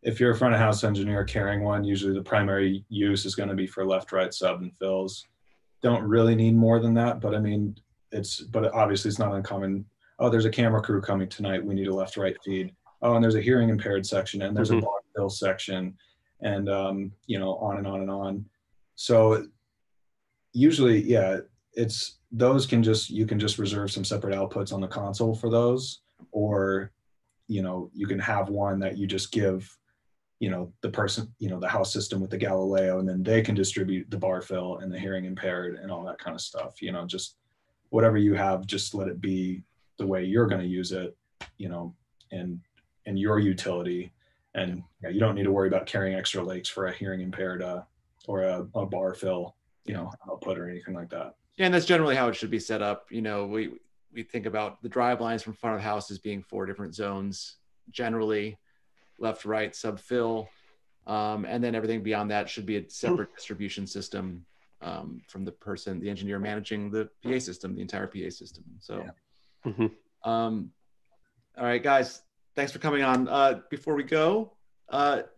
if you're a front of house engineer carrying one, usually the primary use is going to be for left, right, sub, and fills. Don't really need more than that, but I mean, but obviously it's not uncommon. Oh, there's a camera crew coming tonight, we need a left, right feed. Oh, and there's a hearing impaired section, and there's a block fill section, and you know, on and on and on. So usually, yeah, it's those you can just reserve some separate outputs on the console for those, or, you know, you can have one that you just give, you know, the person, you know, the house system with the Galileo, and then they can distribute the bar fill and the hearing impaired and all that kind of stuff. You know, just whatever you have, just let it be the way you're going to use it, you know, and your utility. And yeah, you don't need to worry about carrying extra Lakes for a hearing impaired or a bar fill, you know, output or anything like that. Yeah, and that's generally how it should be set up. You know, we think about the drive lines from front of house as being four different zones, generally left, right, subfill. And then everything beyond that should be a separate distribution system from the person, the engineer managing the PA system, the entire PA system. So, yeah. All right, guys, thanks for coming on. Before we go,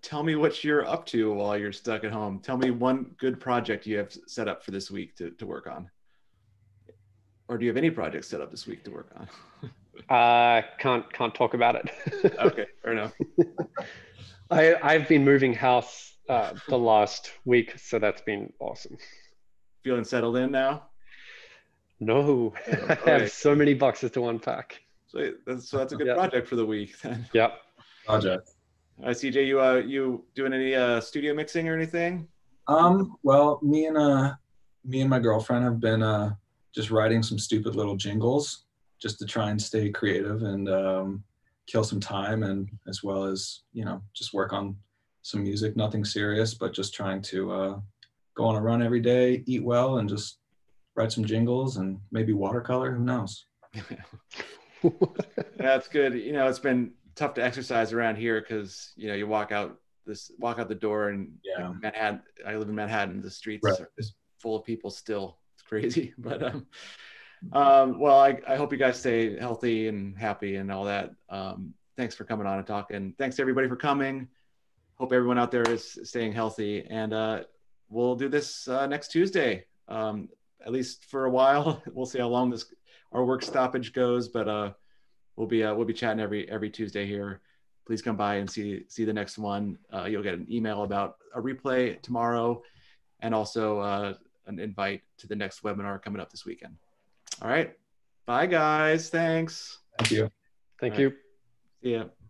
tell me what you're up to while you're stuck at home. Tell me one good project you have set up for this week to work on. Or do you have any projects set up this week to work on? Can't talk about it. Okay, fair enough. I've been moving house the last week, so that's been awesome. Feeling settled in now? No, okay. I have so many boxes to unpack. So that's a good project for the week then. Yep. Project. CJ, you doing any studio mixing or anything? Well, me and my girlfriend have been just writing some stupid little jingles just to try and stay creative and kill some time, and as well as, you know, just work on some music, nothing serious, but just trying to go on a run every day, eat well, and just write some jingles and maybe watercolor, who knows? That's good. You know, it's been tough to exercise around here because, you know, you walk out the door and Manhattan, I live in Manhattan, the streets are just full of people still. It's crazy. But well, I hope you guys stay healthy and happy and all that. Thanks for coming on and talking. Thanks everybody for coming. Hope everyone out there is staying healthy, and we'll do this next Tuesday, at least for a while. We'll see how long our work stoppage goes, but we'll be chatting every Tuesday here. Please come by and see the next one. You'll get an email about a replay tomorrow, and also an invite to the next webinar coming up this weekend. All right, bye guys, thanks. Thank you. Thank you. Yeah.